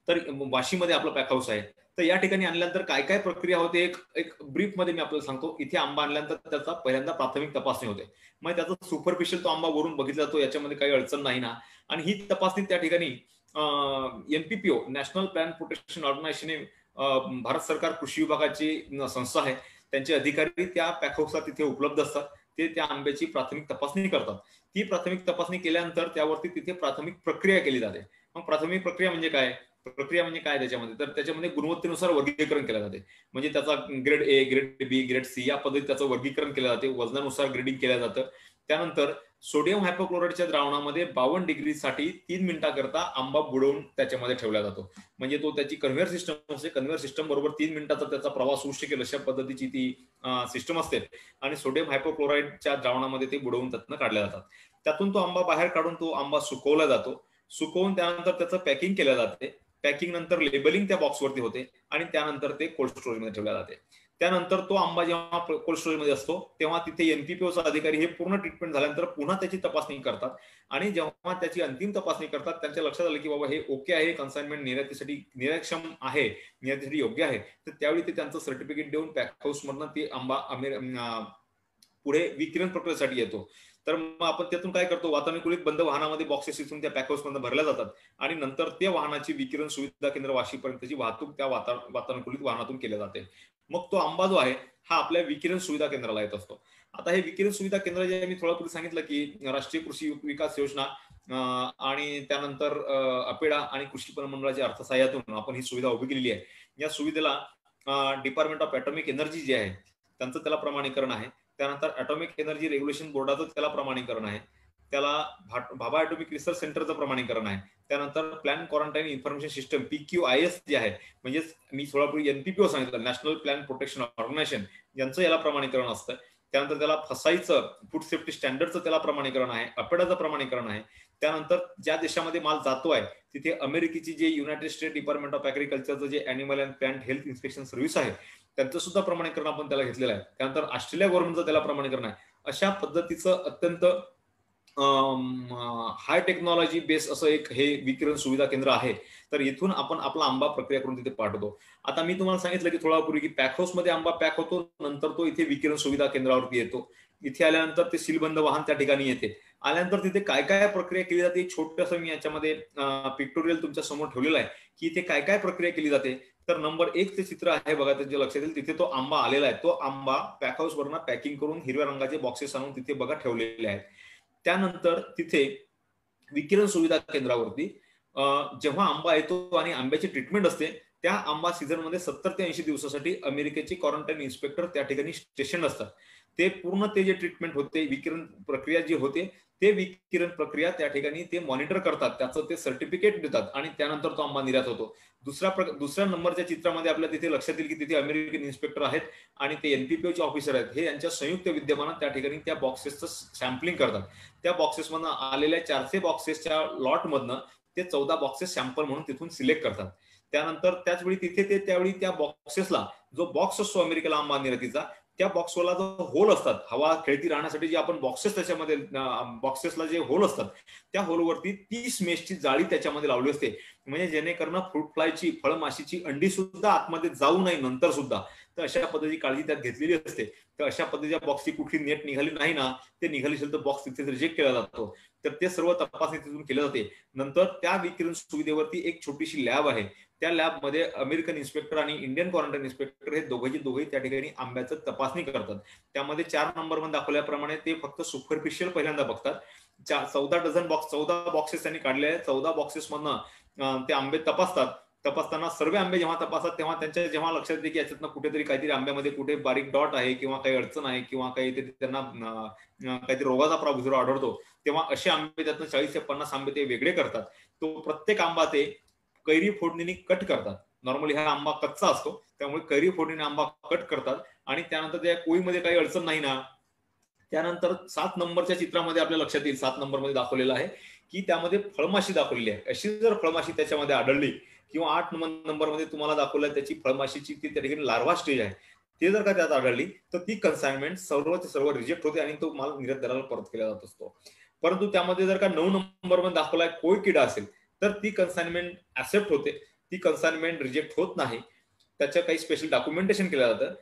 तर वाशीमध्ये आपलं पॅकहाऊस आहे. तर या ठिकाणी आणल्यानंतर काय काय प्रक्रिया होते एक एक ब्रीफमध्ये मी आपल्याला सांगतो. इथे आंबा आणल्यानंतर त्याचा पहिल्यांदा प्राथमिक तपासणी होते, मग त्याचा सुपरफिशियल तो आंबा वरून बघितला जातो, याच्यामध्ये काही अडचण नाही ना. आणि ही तपासणी त्या ठिकाणी एनपीपीओ national plant protection organisation Bharat सरकार कृषी विभागाची संस्था आहे, त्यांचे अधिकारी त्या पॅकहाऊसला तिथे उपलब्ध असतात, ते त्या आंब्याची प्राथमिक तपासणी करतात. ती प्राथमिक तपासणी केल्यानंतर त्यावरती तिथे प्राथमिक प्रक्रिया केली जाते. मग प्राथमिक प्रक्रिया म्हणजे काय, प्रक्रिया म्हणजे काय त्याच्यामध्ये तर त्याच्यामध्ये गुणवत्तेनुसार वर्गीकरण केले जाते. म्हणजे त्याचा grade A, grade B, grade C या पद्धतीत त्याचं वर्गीकरण केलं जाते, वजनानुसार ग्रेडिंग केलं जातं. त्यानंतर सोडियम हायपोक्लोराईडच्या द्रावणामध्ये बावन्न डिग्री साठी तीन मिनिटाकरता आंबा बुडवून त्याच्यामध्ये ठेवला जातो. म्हणजे तो त्याची कन्व्हेअर सिस्टम असते, कन्व्हेअर सिस्टम बरोबर तीन मिनिटाचा त्याचा प्रवास होऊ शकेल अशा पद्धतीची ती सिस्टम असते आणि सोडियम हायपोक्लोराईडच्या द्रावणामध्ये ते बुडवून त्यातनं काढल्या जातात. त्यातून तो आंबा बाहेर काढून तो आंबा सुकवला जातो, सुकवून त्यानंतर त्याचं पॅकिंग केलं जाते, पॅकिंग नंतर लेबलिंग त्या बॉक्सवरती होते आणि त्यानंतर ते कोल्ड स्टोरेजमध्ये ठेवले जाते. त्यानंतर तो आंबा जेव्हा कोल्ड स्टोरेजमध्ये असतो तेव्हा तिथे एनपीपीओचा अधिकारी हे पूर्ण ट्रीटमेंट झाल्यानंतर पुन्हा त्याची तपासणी करतात आणि जेव्हा त्याची अंतिम तपासणी करतात त्यांच्या लक्षात आलं की बाबा हे ओके आहे, कन्साइनमेंट निर्यातीसाठी निर्यातक्षम आहे, निर्यातीसाठी योग्य आहे, तर त्यावेळी ते त्यांचं सर्टिफिकेट देऊन पॅकहाऊसमधनं ते आंबा पुढे विकिरण प्रक्रियेसाठी येतो. तर मग आपण त्यातून काय करतो, वातानुकूलित बंद वाहनामध्ये बॉक्सेस इथून त्या पॅकहाऊसमध्ये भरल्या जातात आणि नंतर त्या वाहनाची विकिरण सुविधा केंद्र वाशीपर्यंतची वाहतूक त्या वाता वातानुकूलित वाहनातून केल्या जाते. मग तो आंबा जो आहे हा आपल्या विकिरण सुविधा केंद्राला येत असतो. आता हे विकिरण सुविधा केंद्र जे मी थोडं पूर्वी सांगितलं की राष्ट्रीय कृषी विकास योजना आणि त्यानंतर अपेडा आणि कृषी पणन मंडळाच्या अर्थसहाय्यातून आपण ही सुविधा उभी केलेली आहे. या सुविधेला डिपार्टमेंट ऑफ ॲटॉमिक एनर्जी जे आहे त्यांचं त्याला प्रमाणीकरण आहे. त्यानंतर ॲटॉमिक एनर्जी रेग्युलेशन बोर्डाचं त्याला प्रमाणीकरण आहे, त्याला भाभा ॲटॉमिक रिसर्च सेंटरचं प्रमाणीकरण आहे. त्यानंतर plant quarantine information system पीक्यूआयएस जे आहे म्हणजेच मी थोडापूर्वी एनपीपीओ सांगितलं नॅशनल प्लॅन प्रोटेक्शन ऑर्गनायझेशन यांचं याला प्रमाणीकरण असतं. त्यानंतर त्याला फसाईचं फूड सेफ्टी स्टँडर्डचं त्याला प्रमाणीकरण आहे, अपेडाचं प्रमाणीकरण आहे. त्यानंतर ज्या देशामध्ये माल जातो आहे तिथे अमेरिकेची जे युनायटेड स्टेट डिपार्टमेंट ऑफ ॲग्रिकल्चरचं जे animal and plant health inspection service आहे त्यांचं सुद्धा प्रमाणीकरण आपण त्याला घेतलेलं आहे, त्यानंतर ऑस्ट्रेलिया गव्हर्नमेंटचं त्याला प्रमाणीकरण आहे. अशा पद्धतीचं अत्यंत हाय टेक्नॉलॉजी बेस असं एक हे विकिरण सुविधा केंद्र आहे. तर इथून आपण आपला आंबा प्रक्रिया करून तिथे पाठवतो. आता मी तुम्हाला सांगितलं की थोडा पूर्वी की पॅकहाऊस मध्ये आंबा पॅक होतो, नंतर तो इथे विकिरण सुविधा केंद्रावरती येतो. इथे आल्यानंतर ते सीलबंद वाहन त्या ठिकाणी येते, आल्यानंतर तिथे काय काय प्रक्रिया केली जाते छोटंसं मी याच्यामध्ये पिक्टोरियल तुमच्या समोर ठेवलेलं आहे की इथे काय काय प्रक्रिया केली जाते. तर नंबर एक ते चित्र आहे बघा, त्याच्या लक्षात येईल तिथे तो आंबा आलेला आहे, तो आंबा पॅकहाऊस वरून पॅकिंग करून हिरव्या रंगाचे बॉक्सेस आणून तिथे बघा ठेवलेले आहेत. त्यानंतर तिथे विकिरण सुविधा केंद्रावरती जेव्हा आंबा येतो आणि आंब्याची ट्रीटमेंट असते, त्या आंबा सीझन मध्ये सत्तर ते ऐंशी दिवसासाठी अमेरिकेचे क्वारंटाईन इन्स्पेक्टर त्या ठिकाणी स्टेशन असतात. ते पूर्ण ते जे ट्रीटमेंट होते, विकिरण प्रक्रिया जी होते, ते विकिरण प्रक्रिया त्या ठिकाणी ते मॉनिटर करतात, त्याचं ते सर्टिफिकेट देतात आणि त्यानंतर तो आंबा निर्यात होतो. दुसरा प्र दुसऱ्या नंबरच्या चित्रामध्ये आपल्या तिथे लक्षात येईल की तिथे अमेरिकन इन्स्पेक्टर आहेत आणि ते एनपीपीओचे ऑफिसर आहेत, हे यांच्या संयुक्त विद्यमानात त्या ठिकाणी त्या बॉक्सेसचं सॅम्पलिंग करतात. त्या बॉक्सेसमधनं आलेल्या चारशे बॉक्सेसच्या लॉटमधनं ते चौदा बॉक्सेस सॅम्पल म्हणून तिथून सिलेक्ट करतात. त्यानंतर त्याचवेळी तिथे ते त्यावेळी त्या बॉक्सेसला जो बॉक्स असतो अमेरिकेला आंबा निर्यातीचा, त्या बॉक्सला जो होल असतात हवा खेळती राहण्यासाठी जे आपण बॉक्सेस त्याच्यामध्ये बॉक्सेसला जे होल असतात त्या होलवरती तीस मेशची जाळी त्याच्यामध्ये लावली असते, म्हणजे जेणेकरून फ्रूट फ्लायची फळमाशीची अंडी सुद्धा आतमध्ये जाऊ नये नंतर सुद्धा. तर अशा पद्धतीची काळजी त्यात घेतलेली असते. तर अशा पद्धतीच्या बॉक्सची कुठली नेट निघाली नाही ना, ते निघाली असेल तर बॉक्स तिथे रिजेक्ट केला जातो. तर ते सर्व तपासणी तिथून केली जाते. नंतर त्या विकिरण सुविधेवरती एक छोटीशी लॅब आहे, त्या लॅबमध्ये अमेरिकन इन्स्पेक्टर आणि इंडियन क्वारंटाईन इन्स्पेक्टर हे दोघेही दोघे त्या ठिकाणी आंब्याचं तपासणी करतात. त्यामध्ये चार नंबरमध्ये दाखवल्याप्रमाणे ते फक्त सुपरफिशियल पहिल्यांदा बघतात. चार चौदा डझन बॉक्स चौदा बॉक्सेस त्यांनी काढले आहेत. चौदा बॉक्सेसमधनं ते आंबे तपासतात. तपासताना सर्व आंबे जेव्हा तपासतात तेव्हा त्यांच्या जेव्हा लक्षात येते की याच्यातनं कुठेतरी काहीतरी आंब्यामध्ये कुठे बारीक डॉट आहे किंवा काही अडचण आहे किंवा काही त्यांना काहीतरी रोगाचा प्रादुर्भाव आढळतो, तेव्हा असे आंबे त्यातनं चाळीस ते पन्नास आंबे ते वेगळे करतात. तो प्रत्येक आंबा ते कैरी फोडणीने कट करतात. नॉर्मली हा आंबा कच्चा असतो, त्यामुळे कैरी फोडणीने आंबा कट करतात आणि त्यानंतर त्या कोळीमध्ये काही अडचण नाही ना. त्यानंतर सात नंबरच्या चित्रामध्ये आपल्या लक्षात येईल, सात नंबरमध्ये दाखवलेलं आहे की त्यामध्ये फळमाशी दाखवलेली आहे. अशी जर फळमाशी त्याच्यामध्ये आढळली किंवा आठ नंबरमध्ये तुम्हाला दाखवलं त्याची फळमाशीची ती त्या ठिकाणी लार्वा स्टेज आहे, ते जर का त्यात आढळली तर ती कन्साइनमेंट सर्व ते सर्व रिजेक्ट होते आणि तो माल निर्यात दराला परत केला जात असतो. परंतु त्यामध्ये जर का नऊ नंबरमध्ये दाखवला कोळी किडा असेल तर ती कन्साइनमेंट ऍक्सेप्ट होते, ती कन्साइनमेंट रिजेक्ट होत नाही. त्याचं काही स्पेशल डॉक्युमेंटेशन केलं जातं.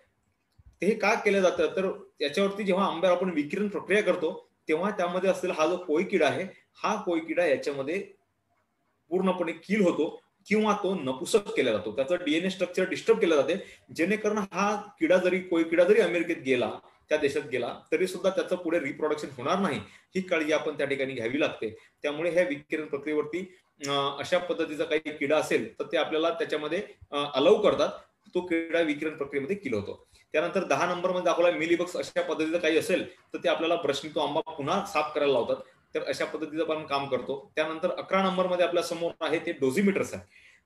ते का केलं जातं तर याच्यावरती जेव्हा आंब्यावर आपण विकिरण प्रक्रिया करतो तेव्हा त्यामध्ये असलेला हा जो कोळी किडा आहे, हा कोळी किडा याच्यामध्ये पूर्णपणे किल होतो किंवा तो नपुसक केला जातो, त्याचं डीएनए स्ट्रक्चर डिस्टर्ब केलं जाते, जेणेकरून हा किडा जरी कोळी किडा जरी अमेरिकेत गेला, त्या देशात गेला तरी सुद्धा त्याचं पुढे रिप्रोडक्शन होणार नाही, ही काळजी आपण त्या ठिकाणी घ्यावी लागते. त्यामुळे ह्या विकिरण प्रक्रियेवरती अशा पद्धतीचा काही किडा असेल तर ते आपल्याला त्याच्यामध्ये अलाव करतात, तो किडा विकिरण प्रक्रियेमध्ये किल होतो. त्यानंतर दहा नंबरमध्ये दाखवला मिलीबग्स, अशा पद्धतीचं काही असेल तर ते आपल्याला ब्रशने तो आंबा पुन्हा साफ करायला लावतात. तर अशा पद्धतीचं आपण काम करतो. त्यानंतर अकरा नंबरमध्ये आपल्या समोर आहे ते डोझीमीटर्स आहे.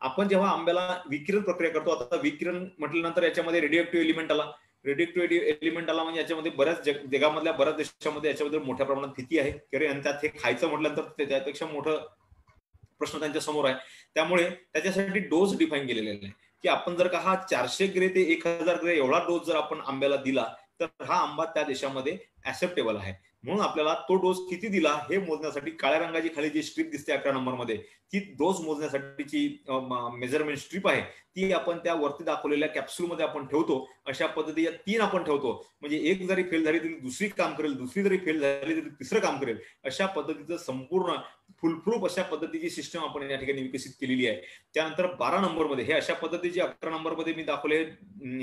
आपण जेव्हा आंब्याला विकिरण प्रक्रिया करतो, आता विकिरण म्हटल्यानंतर याच्यामध्ये रेडिओएक्टिव्ह एलिमेंट आला. रेडिओएक्टिव्ह एलिमेंट आला म्हणजे याच्यामध्ये बऱ्याच जग जगामधल्या बऱ्याच देशामध्ये याच्याबद्दल मोठ्या प्रमाणात भीती आहे. कारण त्यात हे खायचं म्हटल्यानंतर त्यापेक्षा मोठं प्रश्न त्यांच्या समोर आहे. त्यामुळे त्याच्यासाठी डोस डिफाईन केलेले आहे की आपण जर का हा चारशे ग्रे ते एक हजार ग्रे एवढा डोस जर आपण आंब्याला दिला तर हा आंबा त्या देशामध्ये ऍक्सेप्टेबल आहे. म्हणून आपल्याला तो डोस किती दिला हे मोजण्यासाठी काळ्या रंगाची खाली जी स्ट्रीप दिसते अकरा नंबरमध्ये, ती डोस मोजण्यासाठीची मेजरमेंट स्ट्रीप आहे, ती आपण त्या वरती दाखवलेल्या कॅप्सूलमध्ये आपण ठेवतो. अशा पद्धती या तीन आपण ठेवतो, म्हणजे एक जरी फेल झाली तरी दुसरी काम करेल, दुसरी जरी फेल झाली तरी तिसरं काम करेल. अशा पद्धतीचं संपूर्ण फुलप्रूफ अशा पद्धतीची सिस्टम आपण या ठिकाणी विकसित केलेली आहे. त्यानंतर बारा नंबरमध्ये हे अशा पद्धतीचे अकरा नंबरमध्ये मी दाखवले,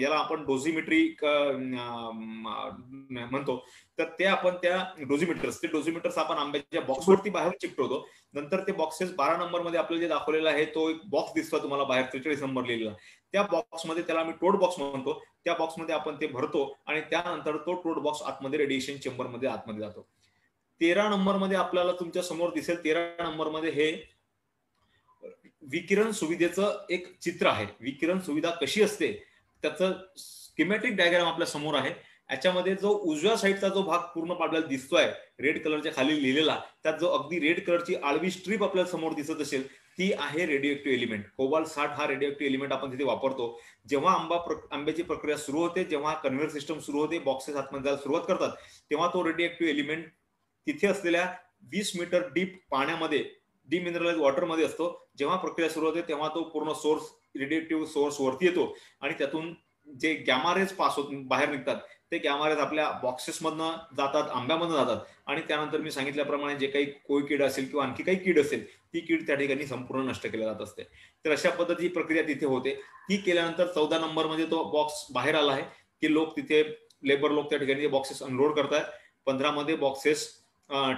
याला आपण डोझीमेट्री म्हणतो. तर ते आपण त्या डोझीमीटर्स ते डोझीमीटर्स आपण आंब्याच्या बॉक्सवरती बाहेर चिकटवतो. नंतर ते बॉक्सेस बारा नंबरमध्ये आपल्याला जे दाखवलेला आहे तो एक बॉक्स दिसतो तुम्हाला बाहेर त्रेचाळीस नंबर लिहिलेला, त्या बॉक्समध्ये त्याला आम्ही टोट बॉक्स म्हणतो, त्या बॉक्समध्ये आपण ते भरतो आणि त्यानंतर तो टोट बॉक्स आतमध्ये रेडिएशन चेंबरमध्ये आतमध्ये जातो. तेरा नंबरमध्ये आपल्याला तुमच्या समोर दिसेल, तेरा नंबरमध्ये हे विकिरण सुविधेचं एक चित्र आहे. विकिरण सुविधा कशी असते त्याचं स्कीमॅटिक डायग्राम आपल्या समोर आहे. याच्यामध्ये जो उजव्या साईडचा जो भाग पूर्ण आपल्याला दिसतोय रेड कलरच्या खाली लिहिलेला, त्यात जो अगदी रेड कलरची आळवी स्ट्रीप आपल्याला समोर दिसत असेल ती आहे रेडिओएक्टिव एलिमेंट। कोबाल्ट साठ हा रेडिओएक्टिव एलिमेंट आपण तिथे वापरतो। जेव्हा आंबा आंब्याची प्रक्रिया सुरू होते, जेव्हा कन्व्हेयर सिस्टम सुरू होते, बॉक्सेस आतमध्ये जायला सुरुवात करतात, तेव्हा तो रेडिओएक्टिव एलिमेंट तिथे असलेल्या वीस मीटर डीप पाण्यामध्ये डिमिनरलाइज वॉटर मध्ये असतो। जेव्हा प्रक्रिया सुरू होते तेव्हा तो पूर्ण सोर्स रेडिओएक्टिव सोर्स वरती येतो आणि त्यातून जे गॅमा रेज पास होऊन बाहेर निघतात ते गॅमा रेज आपल्या बॉक्सेस मधून जातात, आंब्यामधून जातात आणि त्यानंतर मी सांगितल्याप्रमाणे जे काही कोय कीड असेल किंवा आणखी काही कीड असेल ती कीड त्या ठिकाणी संपूर्ण नष्ट केली जात असते। तर अशा पद्धतीची प्रक्रिया तिथे होते। ती केल्यानंतर चौदा नंबर मध्ये तो बॉक्स बाहेर आला आहे की लोक तिथे लेबर लोक त्या ठिकाणी बॉक्सेस अनलोड करतात। पंधरा मध्ये बॉक्सेस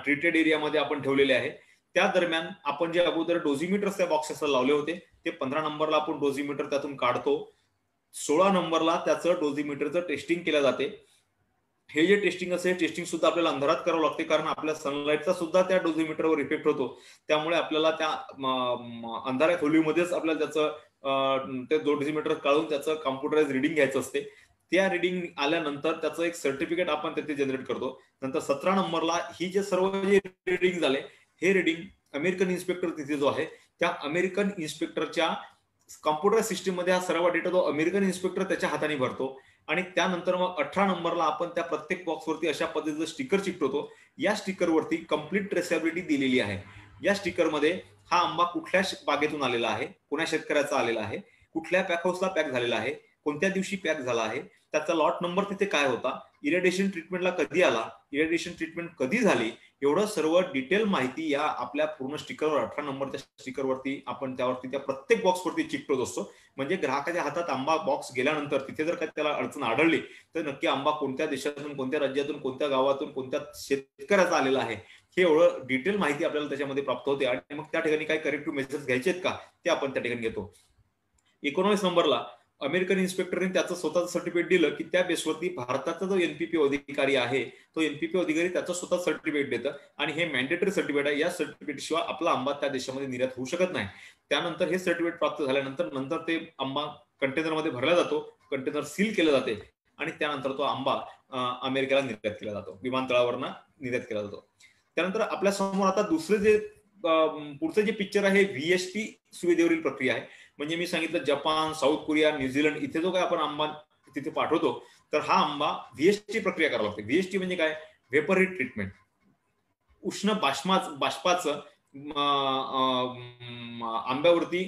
ट्रीटेड एरिया मध्ये आपण ठेवलेले आहे। त्या दरम्यान आपण जे अगोदर डोझीमीटर त्या बॉक्सेसला लावले होते ते पंधरा नंबरला आपण डोझीमीटर त्यातून काढतो। सोळा नंबरला त्याचं डोझीमीटरचं टेस्टिंग केलं जाते। हे जे टेस्टिंग असेल टेस्टिंग सुद्धा आपल्याला अंधारात करावं लागते, कारण आपल्या सनलाइटचा सुद्धा त्या डोझीमीटरवर इफेक्ट होतो। त्यामुळे आपल्याला त्या अंधाऱ्या खोलीमध्येच आपल्याला त्याचं ते डोझीमीटर काढून त्याचं कॉम्प्युटराइज रिडिंग घ्यायचं असते। त्या रिडिंग आल्यानंतर त्याचं एक सर्टिफिकेट आपण तिथे जनरेट करतो। नंतर सतरा नंबरला ही जे सर्व जे रिडिंग झाले हे रीडिंग अमेरिकन इन्स्पेक्टर तिथे जो आहे त्या अमेरिकन इन्स्पेक्टरच्या कॉम्प्युटर सिस्टीम मध्ये हा सर्व डेटा तो अमेरिकन इन्स्पेक्टर त्याच्या हाताने भरतो आणि त्यानंतर मग अठरा नंबरला आपण त्या प्रत्येक बॉक्सवरती अशा पद्धतीचं स्टिकर चिकटवतो। या स्टिकरवरती कंप्लीट ट्रेसेबिलिटी दिलेली आहे। या स्टिकरमध्ये हा आंबा कुठल्या बागेतून आलेला आहे, कोणा शेतकऱ्याचा आलेला आहे, कुठल्या पॅकहाऊसला पॅक झालेला आहे, कोणत्या दिवशी पॅक झाला आहे, त्याचा लॉट नंबर तिथे काय होता, इरेडिएशन ट्रीटमेंटला कधी आला, इरेडिएशन ट्रीटमेंट कधी झाली, एवढं सर्व डिटेल माहिती या आपल्या पूर्ण स्टिकरवर अठरा नंबरच्या स्टिकरवरती आपण त्यावरती त्या प्रत्येक बॉक्सवरती चिकटवत असतो। म्हणजे ग्राहकाच्या हातात आंबा बॉक्स गेल्यानंतर तिथे जर काही त्याला अडचण आढळली तर नक्की आंबा कोणत्या देशातून, कोणत्या राज्यातून, कोणत्या गावातून, कोणत्या शेतकऱ्याचा आलेला आहे हे एवढं डिटेल माहिती आपल्याला त्याच्यामध्ये प्राप्त होते आणि मग त्या ठिकाणी काय करेक्टिव्ह मेजर्स घ्यायचे आहेत का ते आपण त्या ठिकाणी घेतो। एकोणवीस नंबरला अमेरिकन इन्स्पेक्टरने त्याचं स्वतःचं सर्टिफिकेट दिलं की त्या बेसवरती भारताचा जो एनपीपीओ अधिकारी आहे तो एनपीपीओ अधिकारी त्याचं स्वतः सर्टिफिकेट देतं आणि हे मॅन्डेटरी सर्टिफिकेट आहे। या सर्टिफिकेट शिवाय आपला आंबा त्या देशामध्ये निर्यात होऊ शकत नाही। त्यानंतर हे सर्टिफिकेट प्राप्त झाल्यानंतर नंतर ते आंबा कंटेनरमध्ये भरला जातो, कंटेनर सील केलं जाते आणि त्यानंतर तो आंबा अमेरिकेला निर्यात केला जातो, विमानतळावरनं निर्यात केला जातो। त्यानंतर आपल्या समोर आता दुसरे जे पुढचं जे पिक्चर आहे व्हीएसटी सुविधेवरील प्रक्रिया आहे। म्हणजे मी सांगितलं जपान, साऊथ कोरिया, न्यूझीलंड इथे जो काय आपण आंबा तिथे पाठवतो तर हा आंबा व्हीएसटी प्रक्रिया करावी लागते। व्हीएसटी म्हणजे काय, व्हेपर हीट ट्रीटमेंट। उष्ण बाष्माच बाष्पाचं आंब्यावरती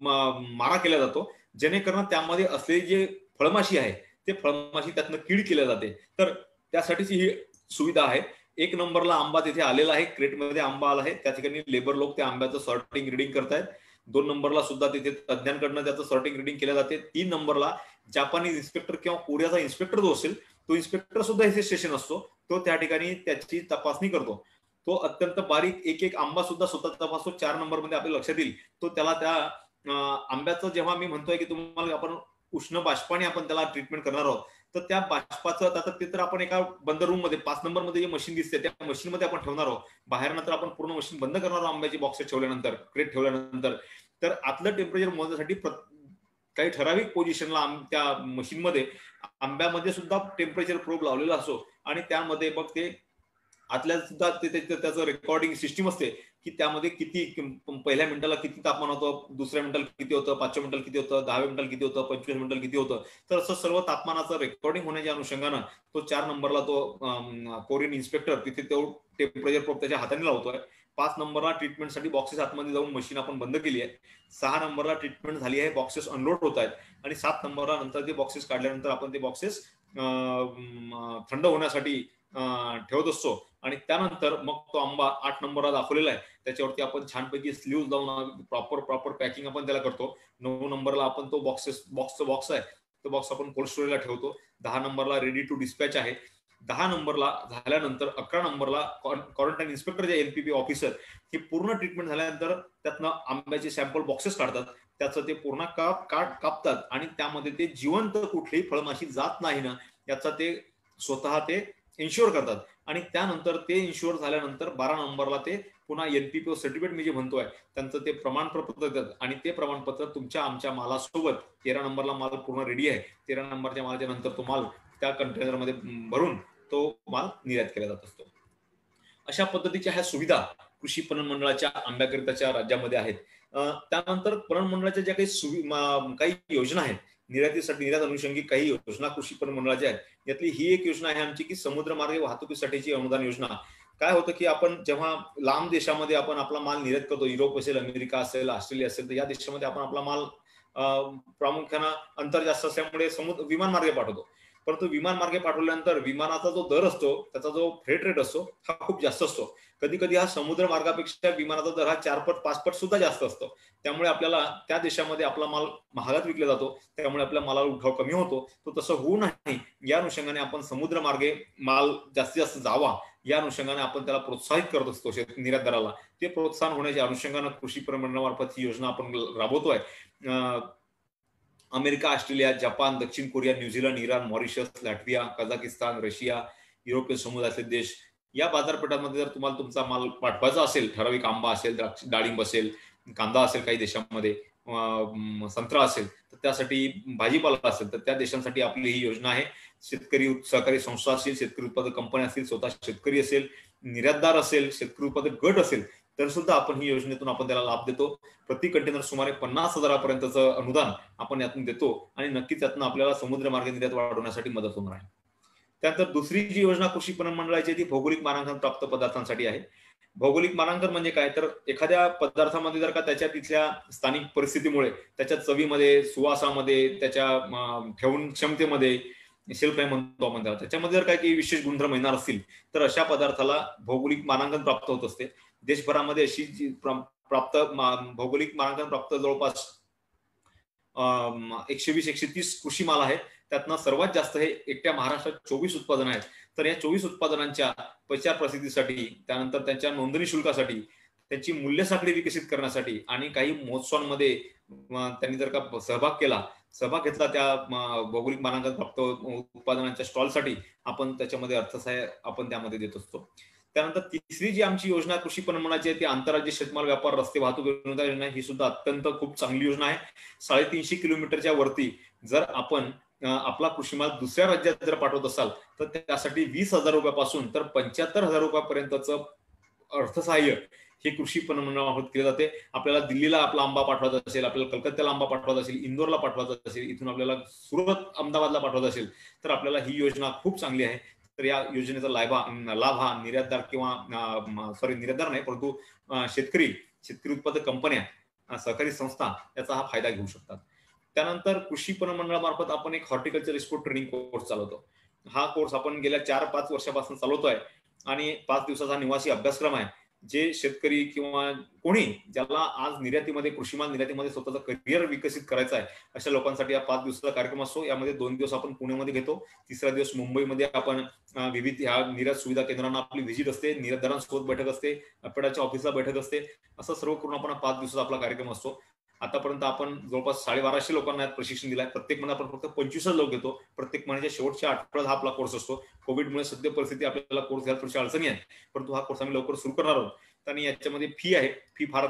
मारा केला जातो, जेणेकरून त्यामध्ये असलेली जे फळमाशी आहे ते फळमाशी त्यातनं कीड केल्या जाते। तर त्यासाठीची ही सुविधा आहे। एक नंबरला आंबा तिथे आलेला आहे, क्रेटमध्ये आंबा आला आहे, त्या ठिकाणी लेबर लोक त्या आंब्याचं सॉर्टिंग रिडिंग करतायत। दोन नंबरला सुद्धा तिथे तज्ञांकडनं त्याचं सॉर्टिंग रिडिंग केलं जाते। तीन नंबरला जापानीज इन्स्पेक्टर किंवा कोरियाचा इन्स्पेक्टर जो असेल तो इन्स्पेक्टर सुद्धा इथे स्टेशन असतो, तो त्या ठिकाणी त्याची तपासणी करतो। तो अत्यंत बारीक एक एक आंबा सुद्धा स्वतः तपासतो। चार नंबरमध्ये आपल्या लक्षात येईल तो त्याला त्या आंब्याचं जेव्हा मी म्हणतोय की तुम्हाला आपण उष्ण बाष्पाने आपण त्याला ट्रीटमेंट करणार आहोत तर त्या बाष्पाचं आता ते तर आपण एका बंद रूम मध्ये पाच नंबर मध्ये जे मशीन दिसते त्या मशीन मध्ये आपण ठेवणार आहोत। बाहेर नंतर आपण पूर्ण मशीन बंद करणार आहोत आंब्याची बॉक्स ठेवल्यानंतर, क्रेट ठेवल्यानंतर। तर आतलं टेम्परेचर मोजण्यासाठी काही ठराविक पोझिशनला त्या मशीन मध्ये आंब्यामध्ये सुद्धा टेम्परेचर प्रोब लावलेला असतो आणि त्यामध्ये मग ते आतल्या सुद्धा त्याचं रेकॉर्डिंग सिस्टीम असते की त्यामध्ये किती पहिल्या मिनिटाला किती तापमान होतं, दुसऱ्या मिनिटाला किती होतं, पाचव्या मिनिटाला किती होतं, दहाव्या मिनिटाला किती होतं, पंचवीस मिनिटाला किती होतं। तर असं सर्व तापमानाचं रेकॉर्डिंग होण्याच्या अनुषंगानं तो चार नंबरला तो कोरियन इन्स्पेक्टर तिथे तो टेम्परेचर प्रोब त्याच्या हाताने लावतोय। पाच नंबरला ट्रीटमेंटसाठी बॉक्सेस आतमध्ये जाऊन मशीन आपण बंद केली आहे। सहा नंबरला ट्रीटमेंट झाली आहे, बॉक्सेस अनलोड होत आहेत आणि सात नंबरला नंतर ते बॉक्सेस काढल्यानंतर आपण ते बॉक्सेस थंड होण्यासाठी ठेवत असतो आणि त्यानंतर मग तो आंबा आठ नंबरला दाखवलेला आहे त्याच्यावरती आपण छानपैकी स्लीव्ह लावून प्रॉपर प्रॉपर पॅकिंग आपण त्याला करतो। नऊ नंबरला आपण तो बॉक्सेस बॉक्सचा बॉक्स आहे तो बॉक्स आपण कोल्ड स्टोरेजला ठेवतो। दहा नंबरला रेडी टू डिस्पॅच आहे। दहा नंबरला झाल्यानंतर अकरा नंबरला क्वारंटाईन इन्स्पेक्टर जे एनपीपी ऑफिसर हे पूर्ण ट्रीटमेंट झाल्यानंतर त्यातनं आंब्याचे सॅम्पल बॉक्सेस काढतात, त्याचं ते पूर्ण काप काट कापतात आणि त्यामध्ये ते जिवंत कुठलीही फळमाशी जात नाही ना याचा ते स्वतः ते इन्शुअर करतात आणि त्यानंतर ते इन्शुअर झाल्यानंतर बारा नंबरला ते पुन्हा एनपीपीओ सर्टिफिकेट मी जे म्हणतोय त्यांचं ते प्रमाणपत्र देतात आणि ते प्रमाणपत्र तुमच्या आमच्या मालासोबत तेरा नंबरला माल पूर्ण रेडी आहे, तेरा नंबरच्या मालाच्या नंतर तो माल त्या कंटेनरमध्ये भरून तो माल निर्यात केला जात असतो। अशा पद्धतीच्या ह्या सुविधा कृषी पणन मंडळाच्या आंब्याकरिताच्या राज्यामध्ये आहेत। त्यानंतर पणन मंडळाच्या ज्या काही काही योजना आहेत निर्यातीसाठी, निर्यात अनुषंगी काही योजना कृषी पणन मंडळाच्या आहेत, यातली ही एक योजना आहे आमची की समुद्रमार्गे वाहतुकीसाठीची अनुदान योजना। काय होतं की आपण जेव्हा लांब देशामध्ये आपण आपला माल निर्यात करतो, युरोप असेल, अमेरिका असेल, ऑस्ट्रेलिया असेल, तर या देशामध्ये आपण आपला माल प्रामुख्याने अंतर जास्त असल्यामुळे समुद्र विमान मार्गे पाठवतो। परंतु विमान मार्गे पाठवल्यानंतर विमानाचा जो दर असतो, त्याचा जो फ्रेट रेट असतो हा खूप जास्त असतो। कधी कधी हा समुद्र मार्गापेक्षा विमानाचा दर हा चार पट पाच पट सुद्धा जास्त असतो। त्यामुळे आपल्याला त्या देशामध्ये आपला माल महागात विकला जातो, त्यामुळे आपल्या मालाला उठाव कमी होतो। तो तसं होऊ नये या अनुषंगाने आपण समुद्र मार्गे माल जास्तीत जास्त जावा या अनुषंगाने आपण त्याला प्रोत्साहित करत असतो। निर्यातदाराला ते प्रोत्साहन होण्याच्या अनुषंगाने कृषी पणन मंडळामार्फत ही योजना आपण राबवतोय। अमेरिका, ऑस्ट्रेलिया, जपान, दक्षिण Korea, New Zealand, Iran, Mauritius, Latvia, Kazakhstan, Russia, युरोपीय समुदायाचे देश, या बाजारपेठांमध्ये जर तुम्हाला तुमचा माल पाठवायचा असेल, ठराविक आंबा असेल, द्राक्ष, डाळिंब असेल, कांदा असेल, काही देशांमध्ये संत्रा असेल, तर त्यासाठी भाजीपाला असेल, तर त्या देशांसाठी आपली ही योजना आहे। शेतकरी सहकारी संस्था असतील, शेतकरी उत्पादक कंपन्या असतील, स्वतः शेतकरी असेल, निर्यातदार असेल, शेतकरी उत्पादक गट असेल, तर सुद्धा आपण ही योजनेतून आपण त्याला लाभ देतो। प्रति कंटेनर सुमारे पन्नास हजारापर्यंतचं अनुदान आपण यातून देतो आणि नक्कीच यातून आपल्याला समुद्रमार्गे निर्यात वाढवण्यासाठी मदत होणार आहे। त्यानंतर दुसरी जी योजना कृषी पणन मंडळाची ती भौगोलिक मानांकन प्राप्त पदार्थांसाठी आहे। भौगोलिक मानांकन म्हणजे काय, तर एखाद्या पदार्थामध्ये जर का त्याच्या तिथल्या स्थानिक परिस्थितीमुळे त्याच्या चवीमध्ये, सुवासामध्ये, त्याच्या ठेवून क्षमतेमध्ये, शेल्फ लाईफ म्हणतो आपण त्याला, त्याच्यामध्ये जर काही विशेष गुणधर्म येणार असतील तर अशा पदार्थाला भौगोलिक मानांकन प्राप्त होत असते। देशभरामध्ये अशी प्राप्त भौगोलिक मानांकन प्राप्त जवळपास एकशे वीस एकशे तीस कृषी माल आहेत। त्यातनं सर्वात जास्त हे एकट्या महाराष्ट्रात चोवीस उत्पादन आहेत। तर या चोवीस उत्पादनांच्या प्रचार प्रसिद्धीसाठी, त्यानंतर त्यांच्या नोंदणी शुल्कासाठी, त्यांची मूल्यसाखळी विकसित करण्यासाठी आणि काही महोत्सवांमध्ये त्यांनी जर का सहभाग केला, सहभाग घेतला त्या भौगोलिक मानांकन प्राप्त उत्पादनांच्या स्टॉलसाठी आपण त्याच्यामध्ये अर्थसहाय्य आपण त्यामध्ये देत असतो। त्यानंतर तिसरी जी आमची योजना कृषी पणन मंडळाची आहे ती आंतरराज्य शेतमाल व्यापार रस्ते वाहतूक अनुदान योजना। ही सुद्धा अत्यंत खूप चांगली योजना आहे। साडेतीनशे किलोमीटरच्या वरती जर आपण आपला कृषीमाल दुसऱ्या राज्यात जर पाठवत असाल तर त्यासाठी वीस हजार रुपयापासून तर पंच्याहत्तर हजार रुपयापर्यंतचं अर्थसहाय्य हे कृषी पणन मंडळामार्फत केले जाते। आपल्याला दिल्लीला आपला आंबा पाठवायचा असेल, आपल्याला कलकत्त्याला आंबा पाठवायचा असेल, इंदोरला पाठवायचा असेल, इथून आपल्याला सुरत, अहमदाबादला पाठवायचा असेल, तर आपल्याला ही योजना खूप चांगली आहे। तर या योजनेचा लाभ लाभ हा निर्यातदार किंवा सॉरी निर्यातदार नाही परंतु शेतकरी, शेतकरी उत्पादक कंपन्या, सहकारी संस्था याचा हा फायदा घेऊ शकतात। त्यानंतर कृषी पणन मंडळामार्फत आपण एक हॉर्टिकल्चर एक्सपोर्ट ट्रेनिंग कोर्स चालवतो। हा कोर्स आपण गेल्या चार पाच वर्षापासून चालवतोय आणि पाच दिवसाचा निवासी अभ्यासक्रम आहे। जे शेतकरी किंवा कोणी ज्याला आज निर्यातीमध्ये, कृषीमाल निर्यातीमध्ये स्वतःचा करिअर विकसित करायचा आहे अशा लोकांसाठी हा पाच दिवसाचा कार्यक्रम असतो। यामध्ये दोन दिवस आपण पुण्यामध्ये घेतो, तिसरा दिवस मुंबईमध्ये आपण विविध ह्या निर्यात सुविधा केंद्रांना आपली व्हिजिट असते, निर्यातदारांसोबत बैठक असते, अपेडाच्या ऑफिसला बैठक असते, असं सर्व करून आपण पाच दिवसाचा आपला कार्यक्रम असतो। आतापर्यंत आपण जवळपास साडेबाराशे लोकांना प्रशिक्षण दिलं आहे। प्रत्येक महिन्यात आपण फक्त पंचवीसच लोक घेतो। प्रत्येक महिन्याच्या शेवटच्या आठवड्यात हा आपला कोर्स असतो। कोविडमुळे सध्या परिस्थिती आपल्याला कोर्स घ्यायला थोडीशी अडचणी आहे, परंतु हा कोर्स आम्ही लवकर सुरू करणार आहोत आणि याच्यामध्ये फी आहे, फी फार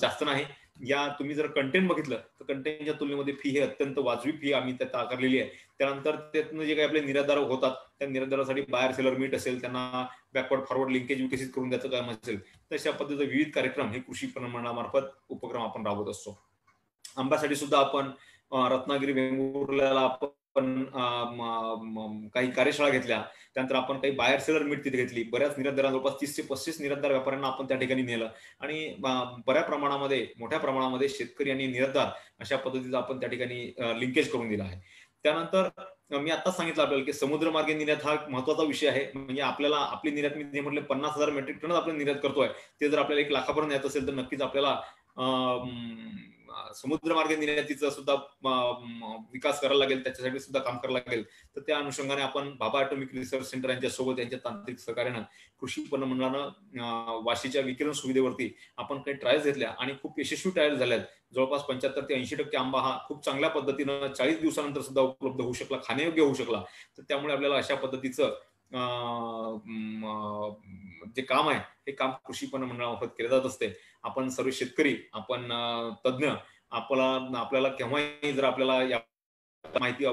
जास्त नाही। या तुम्ही जर कंटेंट बघितलं तर कंटेंटच्या तुलनेमध्ये फी हे अत्यंत वाजवी फी आम्ही त्यात आकारलेली आहे। त्यानंतर त्यातनं जे काही आपले निर्यातदार होतात त्या निर्यातदारासाठी बायर सेलर मीट असेल, त्यांना बॅकवर्ड फॉरवर्ड लिंकेज विकसित करून द्यायचं काम असेल, तशा पद्धतीचे विविध कार्यक्रम हे कृषी पणन मंडळामार्फत उपक्रम आपण राबवत असतो। आंब्यासाठी सुद्धा आपण रत्नागिरी, वेंगुर्ल्याला आपण काही कार्यशाळा घेतल्या, त्यानंतर आपण काही बायर सेलर मीट तिथे घेतली। बऱ्याच निर्यातदारां जवळपास तीस ते पस्तीस निर्यातदार व्यापाऱ्यांना आपण त्या ठिकाणी नेलं आणि बऱ्या प्रमाणामध्ये, मोठ्या प्रमाणामध्ये शेतकरी आणि निर्यातदार अशा पद्धतीचा आपण त्या ठिकाणी लिंकेज करून दिला आहे। त्यानंतर मी आता सांगितलं आपल्याला की समुद्रमार्गे निर्यात हा महत्वाचा विषय आहे। म्हणजे आपल्याला आपली निर्यात, मी जे म्हटले पन्नास हजार मेट्रिक टन आपण निर्यात करतोय, ते जर आपल्याला एक लाखापर्यंत येत असेल तर नक्कीच आपल्याला समुद्रमार्गे निर्यातीचा सुद्धा विकास करायला लागेल, त्याच्यासाठी सुद्धा काम करायला लागेल। तर त्या अनुषंगाने आपण बाबा ॲटॉमिक रिसर्च सेंटर यांच्यासोबत, यांच्या तांत्रिक सहकार्यानं कृषी पणन मंडळानं वाशीच्या विकिरण सुविधेवरती आपण काही ट्रायल्स घेतल्या आणि खूप यशस्वी ट्रायल्स झाल्यात। जवळपास पंच्याहत्तर ते ऐंशी टक्के आंबा हा खूप चांगल्या पद्धतीनं चाळीस दिवसानंतर सुद्धा उपलब्ध होऊ शकला, खाण्यायोग्य होऊ शकला। तर त्यामुळे आपल्याला अशा पद्धतीचं जे काम आहे हे काम कृषी पणन मंडळामार्फत केले जात असते। आपण सर्व शेतकरी, आपण तज्ज्ञ, आपला आपल्याला केव्हाही जर आपल्याला या माहिती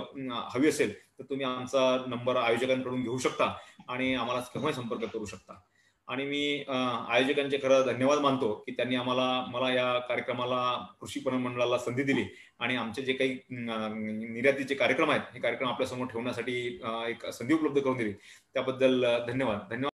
हवी असेल तर तुम्ही आमचा नंबर आयोजकांकडून घेऊ शकता आणि आम्हाला केव्हाही संपर्क करू शकता। आणि मी आयोजकांचे खरं धन्यवाद मानतो की त्यांनी आम्हाला मला या कार्यक्रमाला कृषी पणन मंडळाला संधी दिली आणि आमचे जे काही निर्यातीचे कार्यक्रम आहेत हे कार्यक्रम आपल्या समोर ठेवण्यासाठी एक संधी उपलब्ध करून दिली त्याबद्दल धन्यवाद धन्यवाद